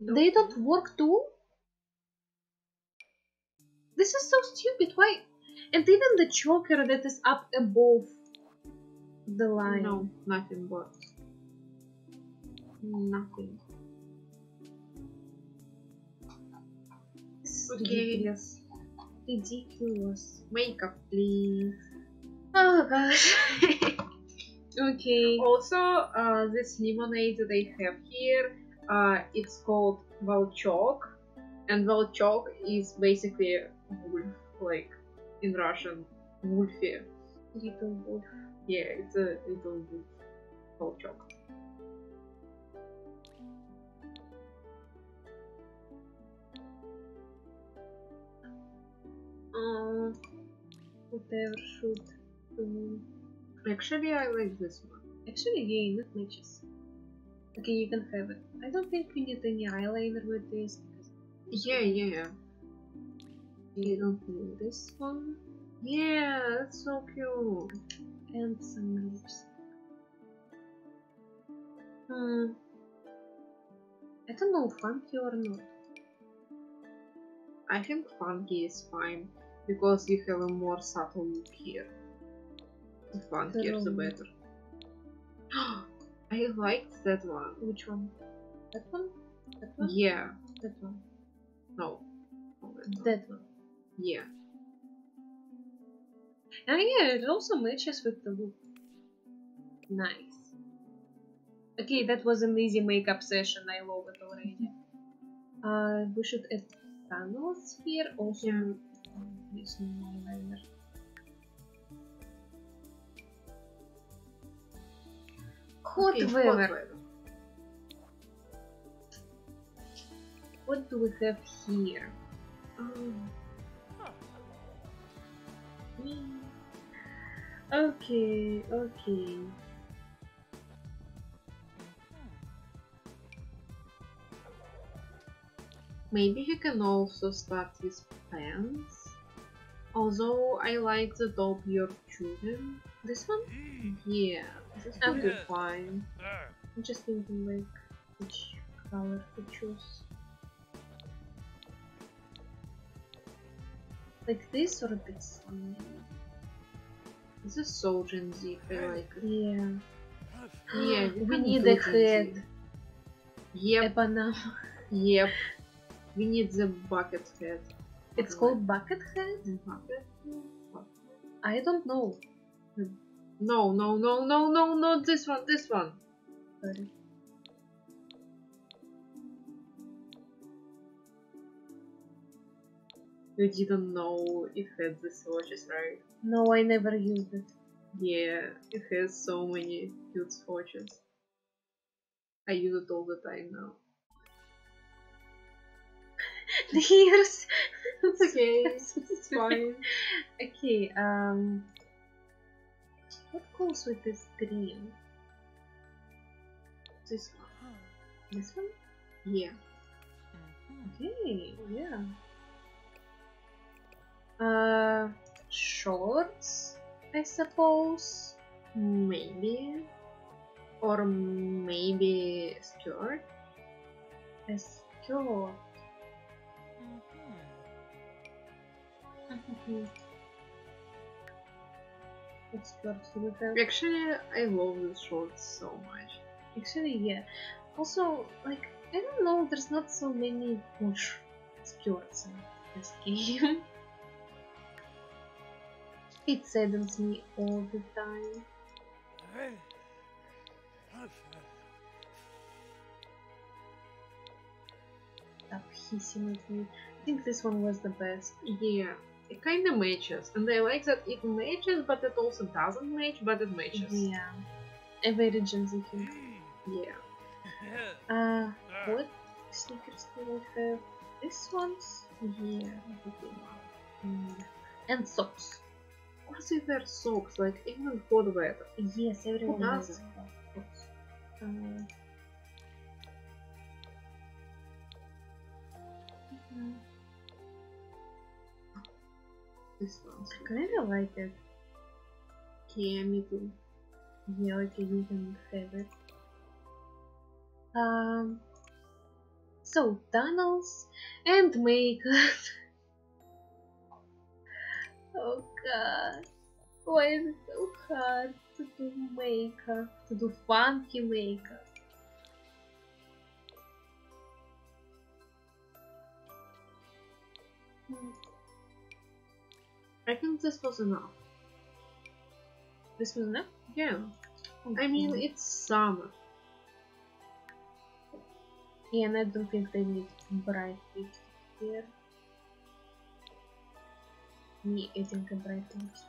No. They don't work too. This is so stupid. Why? And even the choker that is up above the line. No, nothing works. Nothing. Okay. Ridiculous. Ridiculous. Makeup, please. Oh gosh. Okay. Also, uh, this lemonade that I have here, uh, it's called Volchok, and Volchok is basically wolf, like in Russian, wolfie. Little wolf. Yeah, it's a little wolf. Volchok. Um, whatever should um, actually I like this one. Actually again it matches. Okay, you can have it. I don't think we need any eyeliner with this because yeah, yeah, yeah. You don't need this one. Yeah, that's so cute. And some lips. Hmm. I don't know funky or not. I think funky is fine. Because you have a more subtle look here. The funkier the better. I liked that one. Which one? That one? That one? Yeah. That one. No. no that, one. that one. Yeah. And yeah, it also matches with the look. Nice. Okay, that was an easy makeup session. I love it already. Uh, we should add tunnels here. Also. Yeah. This new eyeliner. Hot okay, weather. weather. What do we have here? Um. Okay, okay. Maybe you can also start with pants. Although I like the top you're choosing. This one? Mm. Yeah, this will be fine. I'm just thinking like which color to choose. Like this or a bit slim? This is so Gen Z, I feel like. Yeah. Yeah, we, we need a head. Yep. A banana. Yep. We need the bucket head. It's called bucket head? Bucket? I don't know. No, no, no, no, no, not this one, this one. Sorry. You didn't know it had these swatches, right? No, I never used it. Yeah, it has so many cute swatches. I use it all the time now. The ears! It's okay, it's fine. Okay, um... what goes with this green? This one? This one? Yeah. Okay, yeah. Uh, shorts, I suppose, maybe, or maybe a skirt, a skirt. Mm-hmm. What skirt do you have? Actually, I love these shorts so much. Actually, yeah. Also, like, I don't know, there's not so many push skirts in this game. It saddens me all the time. Stop hissing at me. I think this one was the best. Yeah, it kinda matches. And I like that it matches, but it also doesn't match, but it matches. Yeah. A very Gen Z here. Yeah. Uh, what sneakers do I have? These ones? Yeah. Mm. And socks. Of course, we wear socks, like even hot weather. Yes, everyone does. Uh, mm-hmm. This one's kind of like it. Okay, me too. Yeah, okay, you can have it. Um, so, tunnels and makeup. Oh god, why is it so hard to do makeup, to do funky makeup? I think this was enough. This was enough? Yeah. Okay. I mean, it's summer. Yeah, and I don't think they need bright lips here. Me eating the brightness.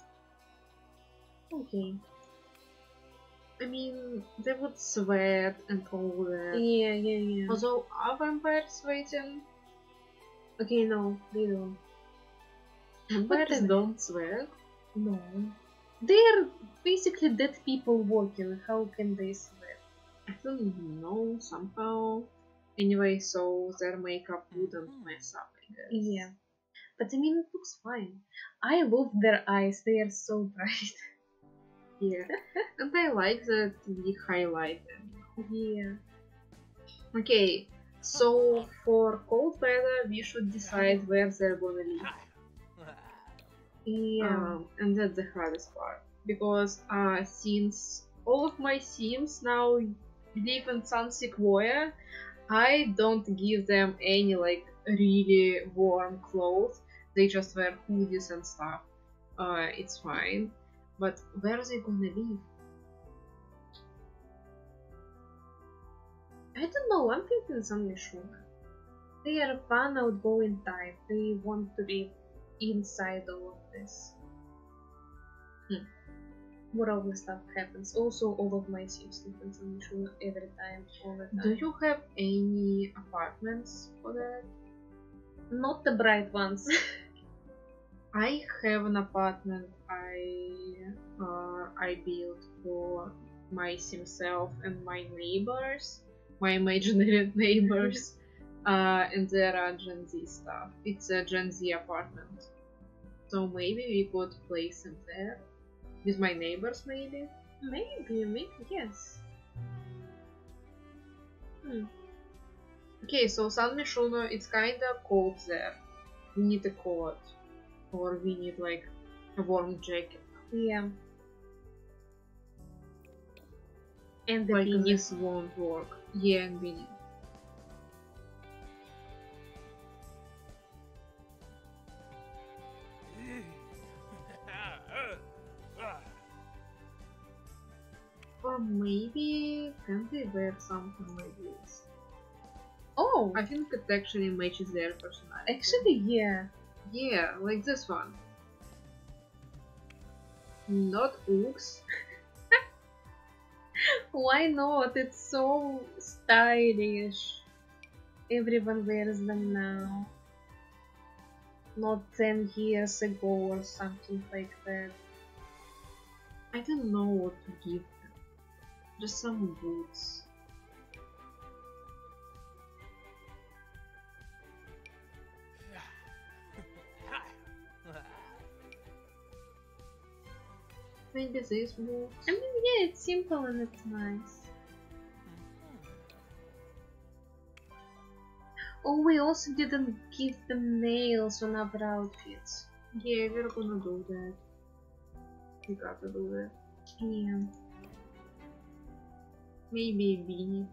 Okay. I mean, they would sweat and all that. Yeah, yeah, yeah. Although, are vampires sweating? Okay, no, they don't. Vampires don't sweat? No. They're basically dead people walking. How can they sweat? I don't know, somehow. Anyway, so their makeup wouldn't mess up, I guess. Yeah. But I mean, it looks fine. I love their eyes, they are so bright. Yeah. And I like that we highlight them. Yeah. Okay, so for cold weather, we should decide where they're gonna live. Yeah. Um, and that's the hardest part. Because uh, since all of my Sims now live in San Sequoia, I don't give them any, like, really warm clothes. They just wear hoodies and stuff. Uh, it's fine. But where are they gonna live? I don't know. I'm thinking San Mishuno. They are a fun, outgoing type. They want to be inside all of this. Hmm. What other stuff happens. Also, all of my Sims live in San Mishuno every time, all the time. Do you have any apartments for that? Not the bright ones. I have an apartment I uh, I built for my Simself and my neighbors, my imaginary neighbors, uh, and there are Gen Z stuff. It's a Gen Z apartment, so maybe we could place them there with my neighbors, maybe. Maybe, maybe yes. Hmm. Okay, so San Mishuno, it's kinda cold there. We need a coat. or we need like a warm jacket. Yeah. And the like beanie. This won't work. Yeah, and beanie. Or maybe can they wear something like this? Oh, I think it actually matches their personality. Actually, yeah. Yeah, like this one. Not ooks. Why not? It's so stylish. Everyone wears them now. Not ten years ago or something like that. I don't know what to give them. Just some boots. Maybe this works. I mean, yeah, it's simple and it's nice. Oh, we also didn't give them nails on our outfits. Yeah, we're gonna do that. We gotta do that. Yeah. Maybe a beanie.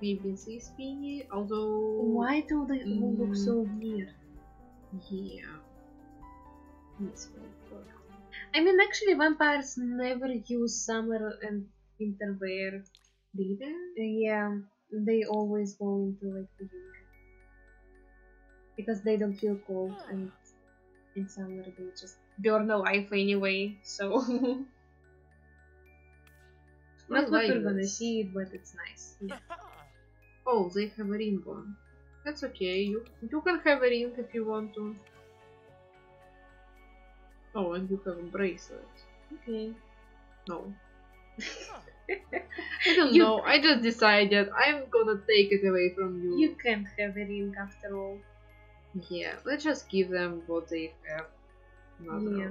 Maybe this beanie, although... Why do they mm. all look so weird? Yeah. It's very good. I mean, actually, vampires never use summer and winter wear, do they? Yeah, they always go into like the winter. Because they don't feel cold, and in summer they just burn alive anyway, so... Not what you're gonna see it, but it's nice. Yeah. Oh, they have a ring on. That's okay, you, you can have a ring if you want to. Oh, and you have a bracelet. Okay. No. I don't you know, I just decided I'm gonna take it away from you. You can't have a ring after all. Yeah, let's just give them what they have. Another. Yeah.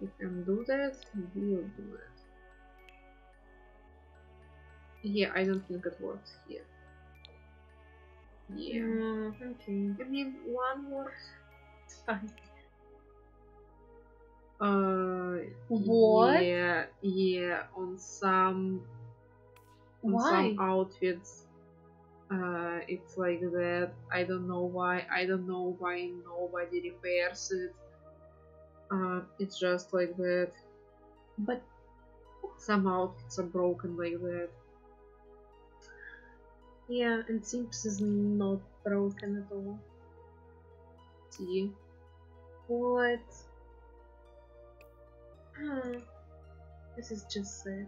If we can do that, we'll do that. Yeah, I don't think it works here. Yeah. Mm, okay. I mean, one works. Fine. Uh, what? Yeah, yeah, on some... On why? Some outfits, uh, it's like that. I don't know why, I don't know why nobody repairs it. Uh, it's just like that. But... Some outfits are broken like that. Yeah, and Simps is not broken at all. See? What? Huh. This is just sad.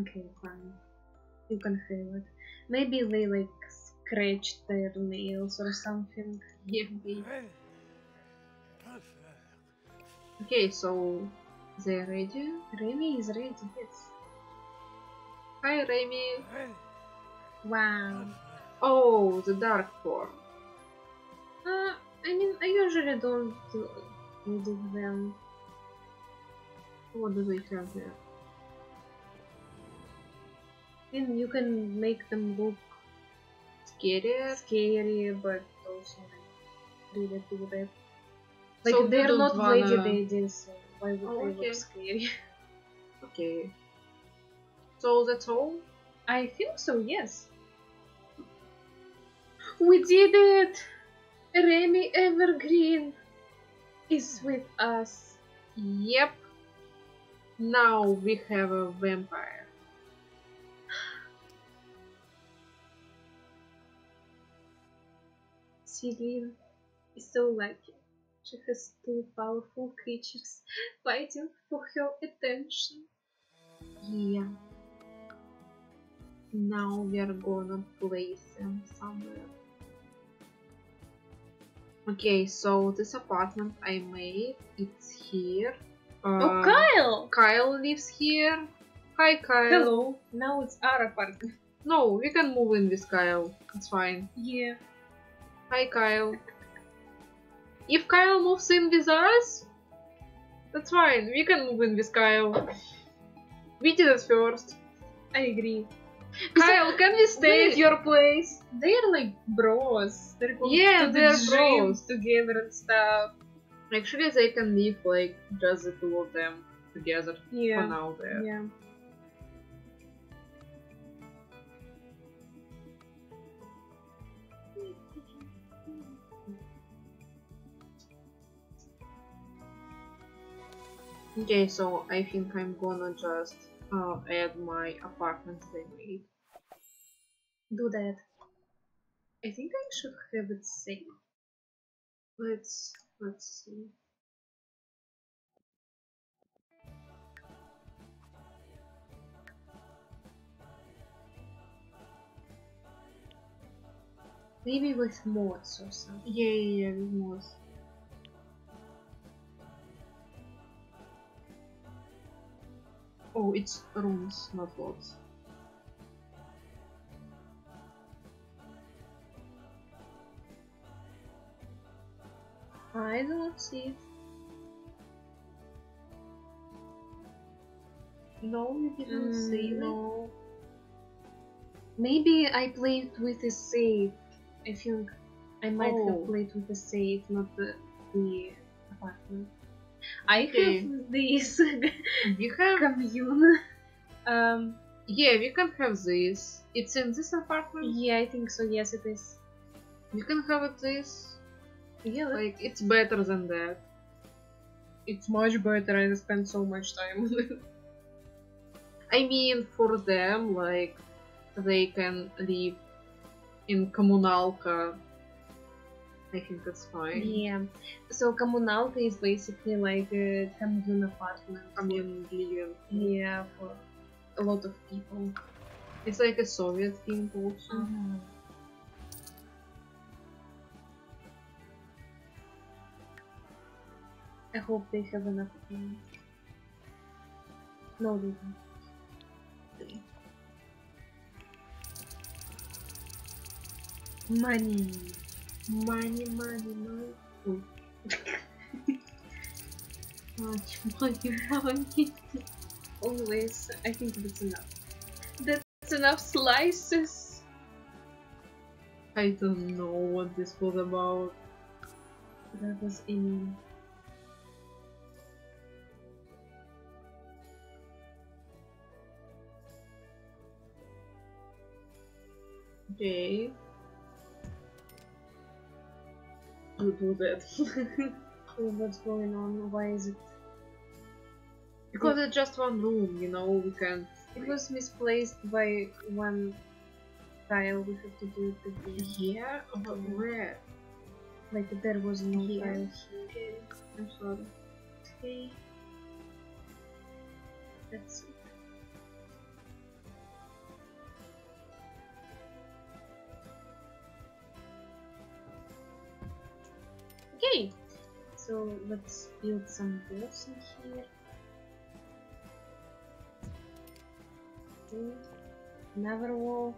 Okay, fine. You can have it. Maybe they like scratch their nails or something. Yeah, maybe. Okay, so they're ready? Remy is ready, yes. Hi, Remy. Wow. Oh, the dark form. Uh, I mean, I usually don't do them. What do they have there? And you can make them look scarier, scarier, but also like really do that. Like so they're not wanna... vegetated, so why would oh, they okay. look scary? Okay. So that's all? I think so, yes. We did it! Remy Evergreen is with us. Yep. Now we have a vampire. Celine is so lucky. She has two powerful creatures fighting for her attention. Yeah. Now we are gonna place them somewhere. Okay, so this apartment I made, it's here. Uh, oh, Kyle! Kyle lives here. Hi, Kyle. Hello. Now it's our apartment. No, we can move in with Kyle. It's fine. Yeah. Hi, Kyle. If Kyle moves in with us, That's fine, we can move in with Kyle. We did it first. I agree. Kyle, can we stay at your place? They're like bros. They're going yeah, to they're the gym bros. Together and stuff. Actually, they can live like just the two of them together yeah. for now. There. Yeah. Okay, so I think I'm gonna just uh, add my apartments they made. Do that. I think I should have it saved. Let's let's see. Maybe with mods or something. Yeah, yeah, yeah, with mods. Oh, it's rooms, not lots. I don't see it. No, you didn't mm, see no. it. Maybe I played with a save. I think I might oh. have played with a save, not the, the apartment. I okay. have this. You have commune. Um, yeah, we can have this. It's in this apartment. Yeah, I think so. Yes, it is. You can have it this. Yeah, like it's better than that. It's much better. I spent so much time on it. I mean, for them, like they can live in communalka. I think that's fine. Yeah. So communalka is basically like a commune apartment. Commune living. Yeah, for a lot of people. It's like a Soviet thing also. Uh-huh. I hope they have enough things. No, they don't. Okay. Money. Money, money, money. Oh. Much money, money. Always, I think that's enough. That's enough slices. I don't know what this was about. That was in. Okay. To do that. What's going on? Why is it? Because it's just one room, you know, we can't. It was misplaced by one tile, we have to do it again. Yeah? But where? Like there was no yeah. tile here. Okay. I'm sorry. Okay. That's it. Okay, so let's build some walls in here. Okay. Another wall,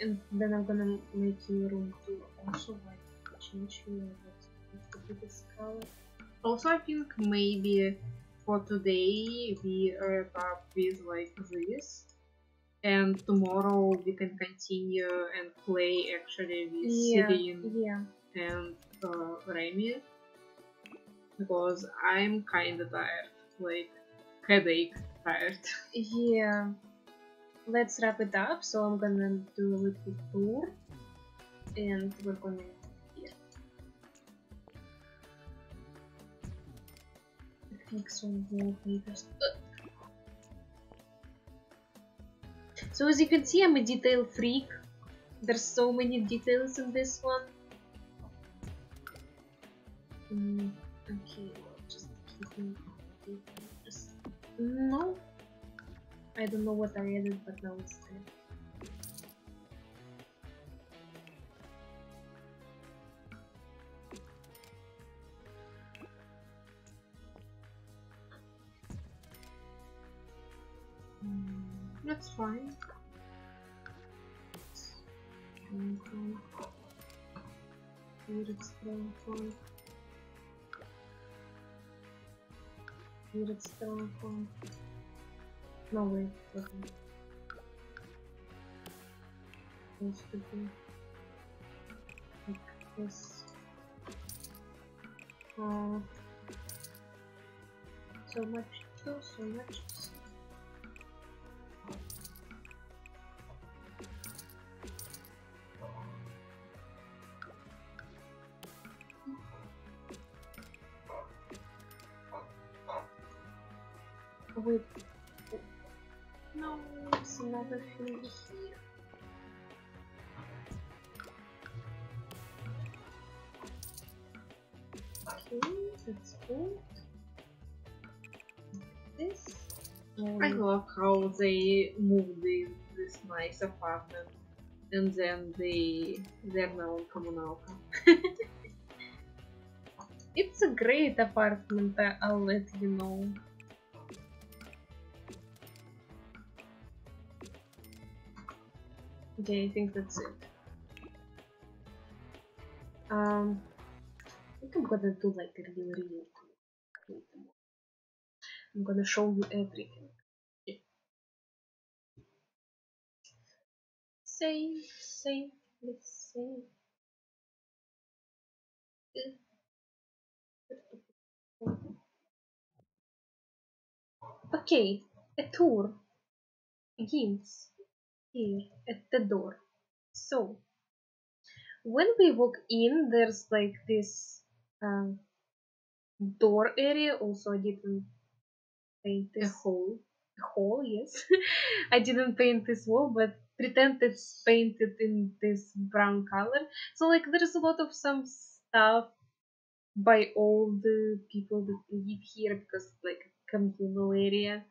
and then I'm gonna make your room to also like change your biggest color. Also, I think maybe for today we wrap up with like this, and tomorrow we can continue and play actually with yeah, Sirine. Yeah. And uh, Remy, because I'm kinda tired, like headache tired. Yeah, let's wrap it up. So I'm gonna do a little tour, and we're gonna yeah. fix some wallpapers. So as you can see, I'm a detail freak. There's so many details in this one. Mm, okay, well, just keeping just no. I don't know what I added, but now it's there. Mm, that's fine. Here it's going from. Muted stone form. No way. Okay. This could be like this. Uh, so much too, so much. Wait, wait. No, it's another thing here. Okay, that's cool. Like this. Um, I love how they moved the, this nice apartment and then they, they're now in communalka. It's a great apartment, I'll let you know. Okay, I think that's it. Um, I think I'm gonna do like a real real thing. I'm gonna show you everything. Yeah. Save, save, let's save. Okay, a tour. Hints. Here at the door. So when we walk in, there's like this uh, door area. Also, I didn't paint this a hole. A hole, yes. I didn't paint this wall, but pretend it's painted in this brown color. So like there's a lot of some stuff by all the people that live here because it's like a communal area.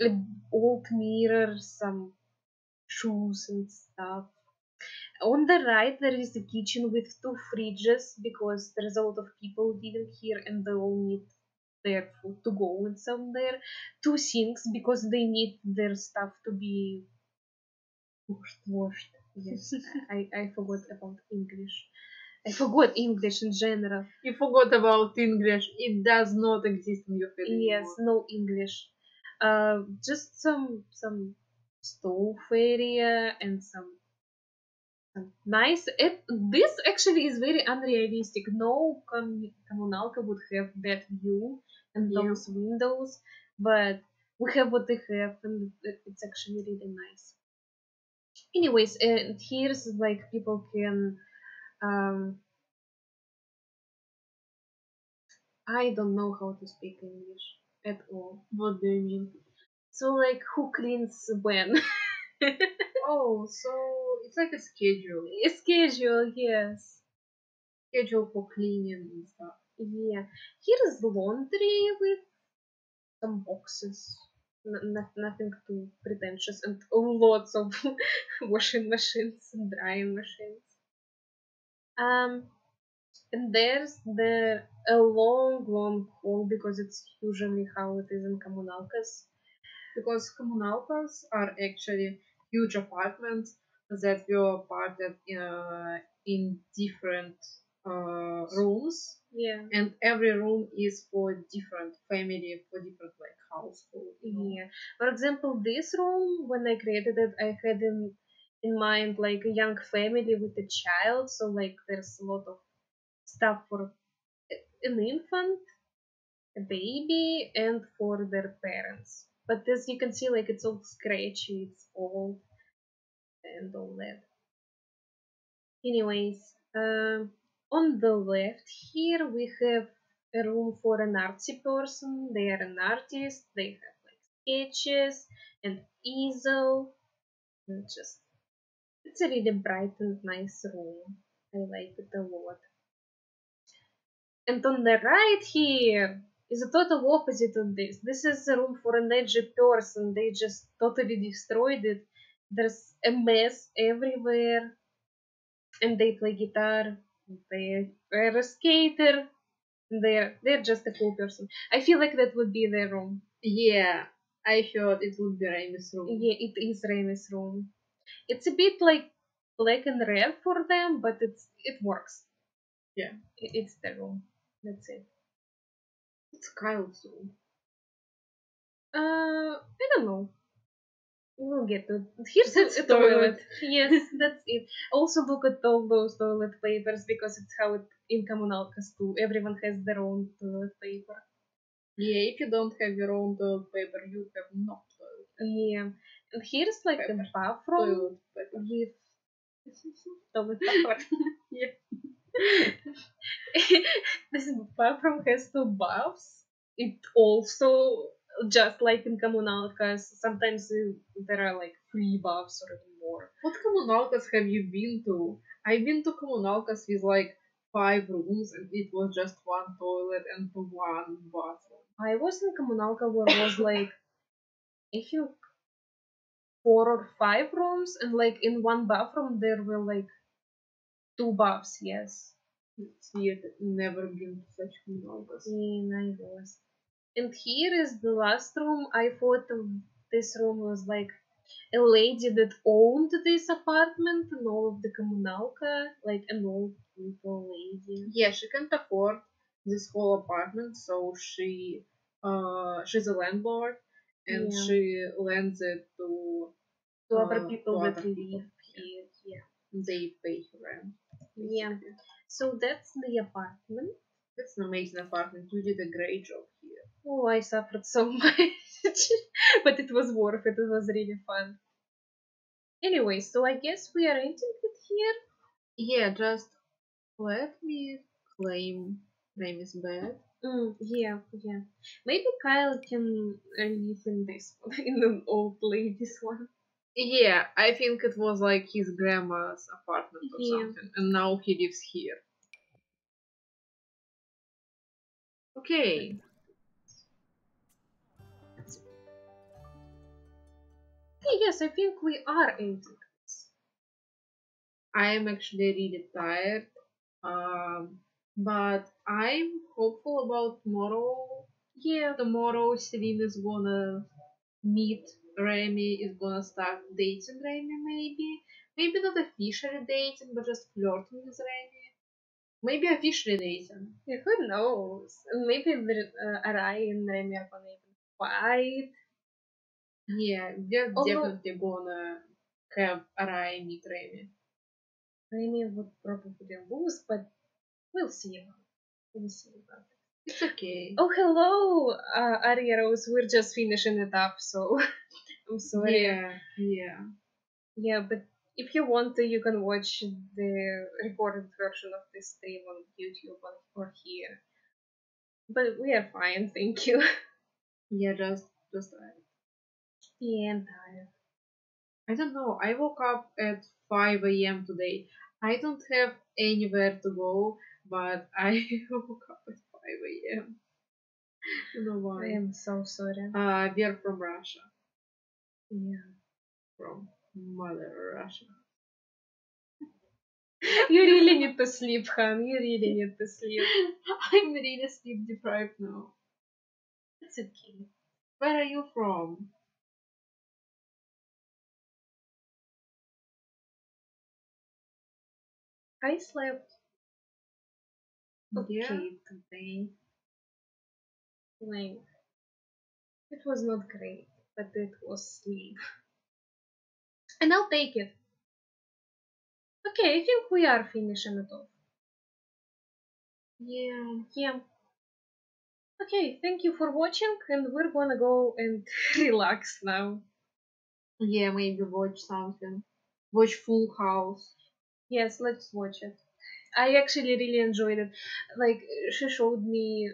An old mirror, some shoes and stuff. On the right there is the kitchen with two fridges because there's a lot of people living here and they all need their food to go and somewhere. Two sinks because they need their stuff to be washed. washed. Yes, I, I forgot about English. I forgot English in general. You forgot about English. It does not exist in your family. Yes, anymore. No English. Uh, just some some. Stove area and some, some nice. It, this actually is very unrealistic. No communalka would have that view and yeah. Those windows, but we have what they have, and it's actually really nice. Anyways, and here's like people can. Um, I don't know how to speak English at all. What do you mean? So like who cleans when? Oh, so it's like a schedule. A schedule, yes. Schedule for cleaning and stuff. Yeah. Here is laundry with some boxes. N n nothing too pretentious and lots of washing machines and drying machines. Um, and there's the a long, long hall because it's usually how it is in communalkas. Because communalkas are actually huge apartments that were parted uh, in different uh, rooms. Yeah. And every room is for different family, for different like household. You know? Yeah. For example, this room, when I created it, I had in, in mind like a young family with a child. So like there's a lot of stuff for an infant, a baby, and for their parents. But as you can see, like, it's all scratchy, it's old, and all that. Anyways, uh, on the left here, we have a room for an artsy person. They are an artist, they have, like, sketches, and easel, and just, it's a really bright and nice room. I like it a lot. And on the right here, is a total opposite of this. This is a room for an edgy person. They just totally destroyed it. There's a mess everywhere. And they play guitar. They are a skater. They're, they're just a cool person. I feel like that would be their room. Yeah, I thought it would be Remy's room. Yeah, it is Remy's room. It's a bit like black and red for them, but it's it works. Yeah. It's their room. That's it. It's Kyle's room. Uh, I don't know. We'll get to it. Here's the toilet. toilet. Yes, that's it. Also look at all those toilet papers, because it's how it in communalkas too. Everyone has their own toilet paper. Yeah, if you don't have your own toilet paper, you have no toilet paper. Yeah. And here's like paper. a bathroom toilet paper. with toilet paper. Yeah. This bathroom has two baths. It also, just like in communalkas, sometimes there are like three baths or more. What communalkas have you been to? I've been to communalkas with like five rooms and it was just one toilet and one bathroom. I was in communalka where it was like, I think, four or five rooms, and like in one bathroom there were like two baths, yes. It's weird, never been to such communalkas. Yeah, I was. And here is the last room. I thought this room was like a lady that owned this apartment and all of the communalka, like an old people lady. Yeah, she can't afford this whole apartment, so she, uh, she's a landlord, and yeah. she lends it to, to uh, other people to that live here. Yeah, they pay rent. Basically. Yeah, so that's the apartment. That's an amazing apartment. You did a great job here. Oh, I suffered so much. But it was worth it. It was really fun. Anyway, so I guess we are ending it here. Yeah, just let me claim Remy's bed. Mm, yeah, yeah. Maybe Kyle can live in this one, in the old lady's one. Yeah, I think it was like his grandma's apartment or yeah. something. And now he lives here. Okay. Hey, yes, I think we are ending this. I am actually really tired, um, but I'm hopeful about tomorrow. Yeah, tomorrow Celine is gonna meet Remy, is gonna start dating Remy maybe. Maybe not officially dating, but just flirting with Remy. Maybe officially dating. Yeah, who knows? Maybe uh, Arai and Remy are gonna even fight. Yeah, they're Although, definitely gonna have Arai meet Remy. Remy would probably lose, but we'll see. We'll see about it. It's okay. Oh, hello, uh, Aria Rose. We're just finishing it up, so I'm sorry. Yeah, yeah. Yeah, but if you want to, you can watch the recorded version of this stream on YouTube or here. But we are fine, thank you. Yeah, just just tired. Yeah, I'm tired. I don't know. I woke up at five a m today. I don't have anywhere to go, but I woke up at five a m You know why? I am so sorry. Uh, we are from Russia. Yeah. From. Mother Russia. You really need to sleep, Han. You really need to sleep. I'm really sleep deprived now. It's okay. Where are you from? I slept. Okay, yeah. Today. Like, it was not great, but it was sleep. And I'll take it. Okay, I think we are finishing it off. Yeah. Yeah. Okay, thank you for watching, and we're gonna go and relax now. Yeah, maybe watch something. Watch Full House. Yes, let's watch it. I actually really enjoyed it. Like, she showed me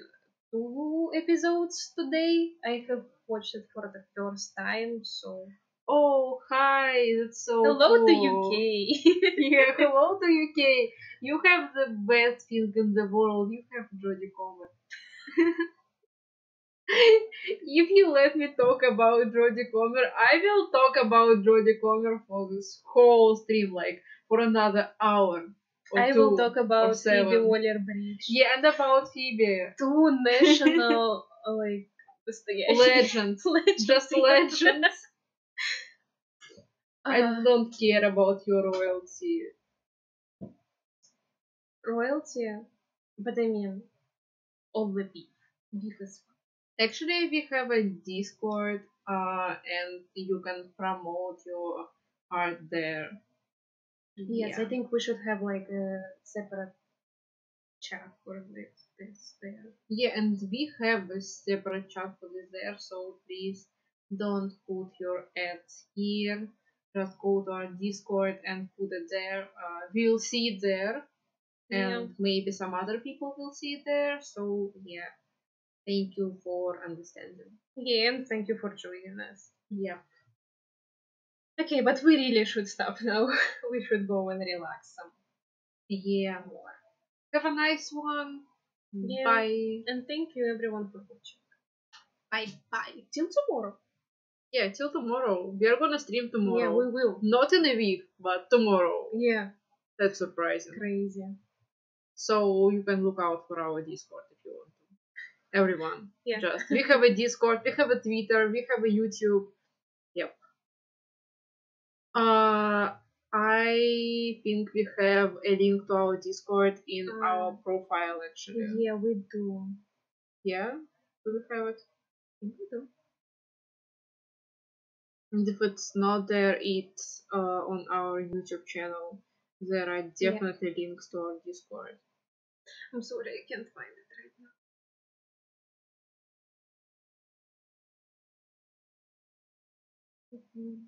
two episodes today. I have watched it for the first time, so... Oh, hi, that's so Hello cool. to U K. Yeah, hello to U K. You have the best thing in the world. You have Jodie Comer. If you let me talk about Jodie Comer, I will talk about Jodie Comer for this whole stream, like, for another hour. Or I will talk about Phoebe Waller-Bridge. Yeah, and about Phoebe. Two national, like, legends. legends. Just legends. Uh, I don't care about your royalty. Royalty? But I mean, all the beef. Beef is fun. Actually, we have a Discord, uh, and you can promote your art there. Yes, yeah. I think we should have like a separate chat for this there. Yeah, and we have a separate chat for this there, so please don't put your ads here. Just go to our Discord and put it there. Uh, we'll see it there, and yeah. maybe some other people will see it there. So yeah, thank you for understanding. Yeah, and thank you for joining us. Yeah. Okay, but we really should stop now. We should go and relax some. Yeah, more. Have a nice one. Yeah. Bye. And thank you everyone for watching. Bye bye. Till tomorrow. Yeah, till tomorrow. We are gonna stream tomorrow. Yeah, we will. Not in a week, but tomorrow. Yeah. That's surprising. Crazy. So you can look out for our Discord if you want to. Everyone. Yeah. Just we have a Discord, we have a Twitter, we have a YouTube. Yep. Uh I think we have a link to our Discord in uh, our profile actually. Yeah, we do. Yeah? Do we have it? We do. And if it's not there, it's uh, on our YouTube channel. There are definitely yeah. links to our Discord. I'm sorry, I can't find it right now. Mm-hmm.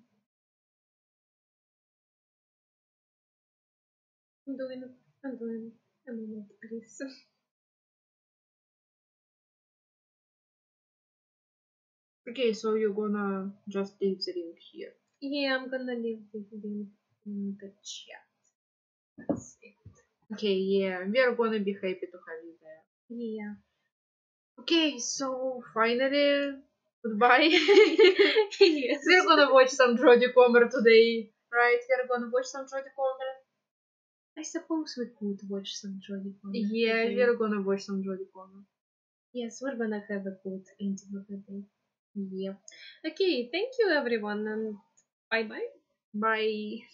I'm doing it. I'm doing it. I'm doing it, please. Okay, so you're gonna just leave the link here. Yeah, I'm gonna leave the link in the chat. That's it. Okay, yeah, we are gonna be happy to have you there. Yeah. Okay, so finally, goodbye. Yes. We're gonna watch some Jodie Comer today, right? We're gonna watch some Jodie Comer. I suppose we could watch some Jodie Comer. Yeah, today. We're gonna watch some Jodie Comer. Yes, we're gonna have a good ending of the day. Yeah. Okay, thank you everyone and bye bye. Bye.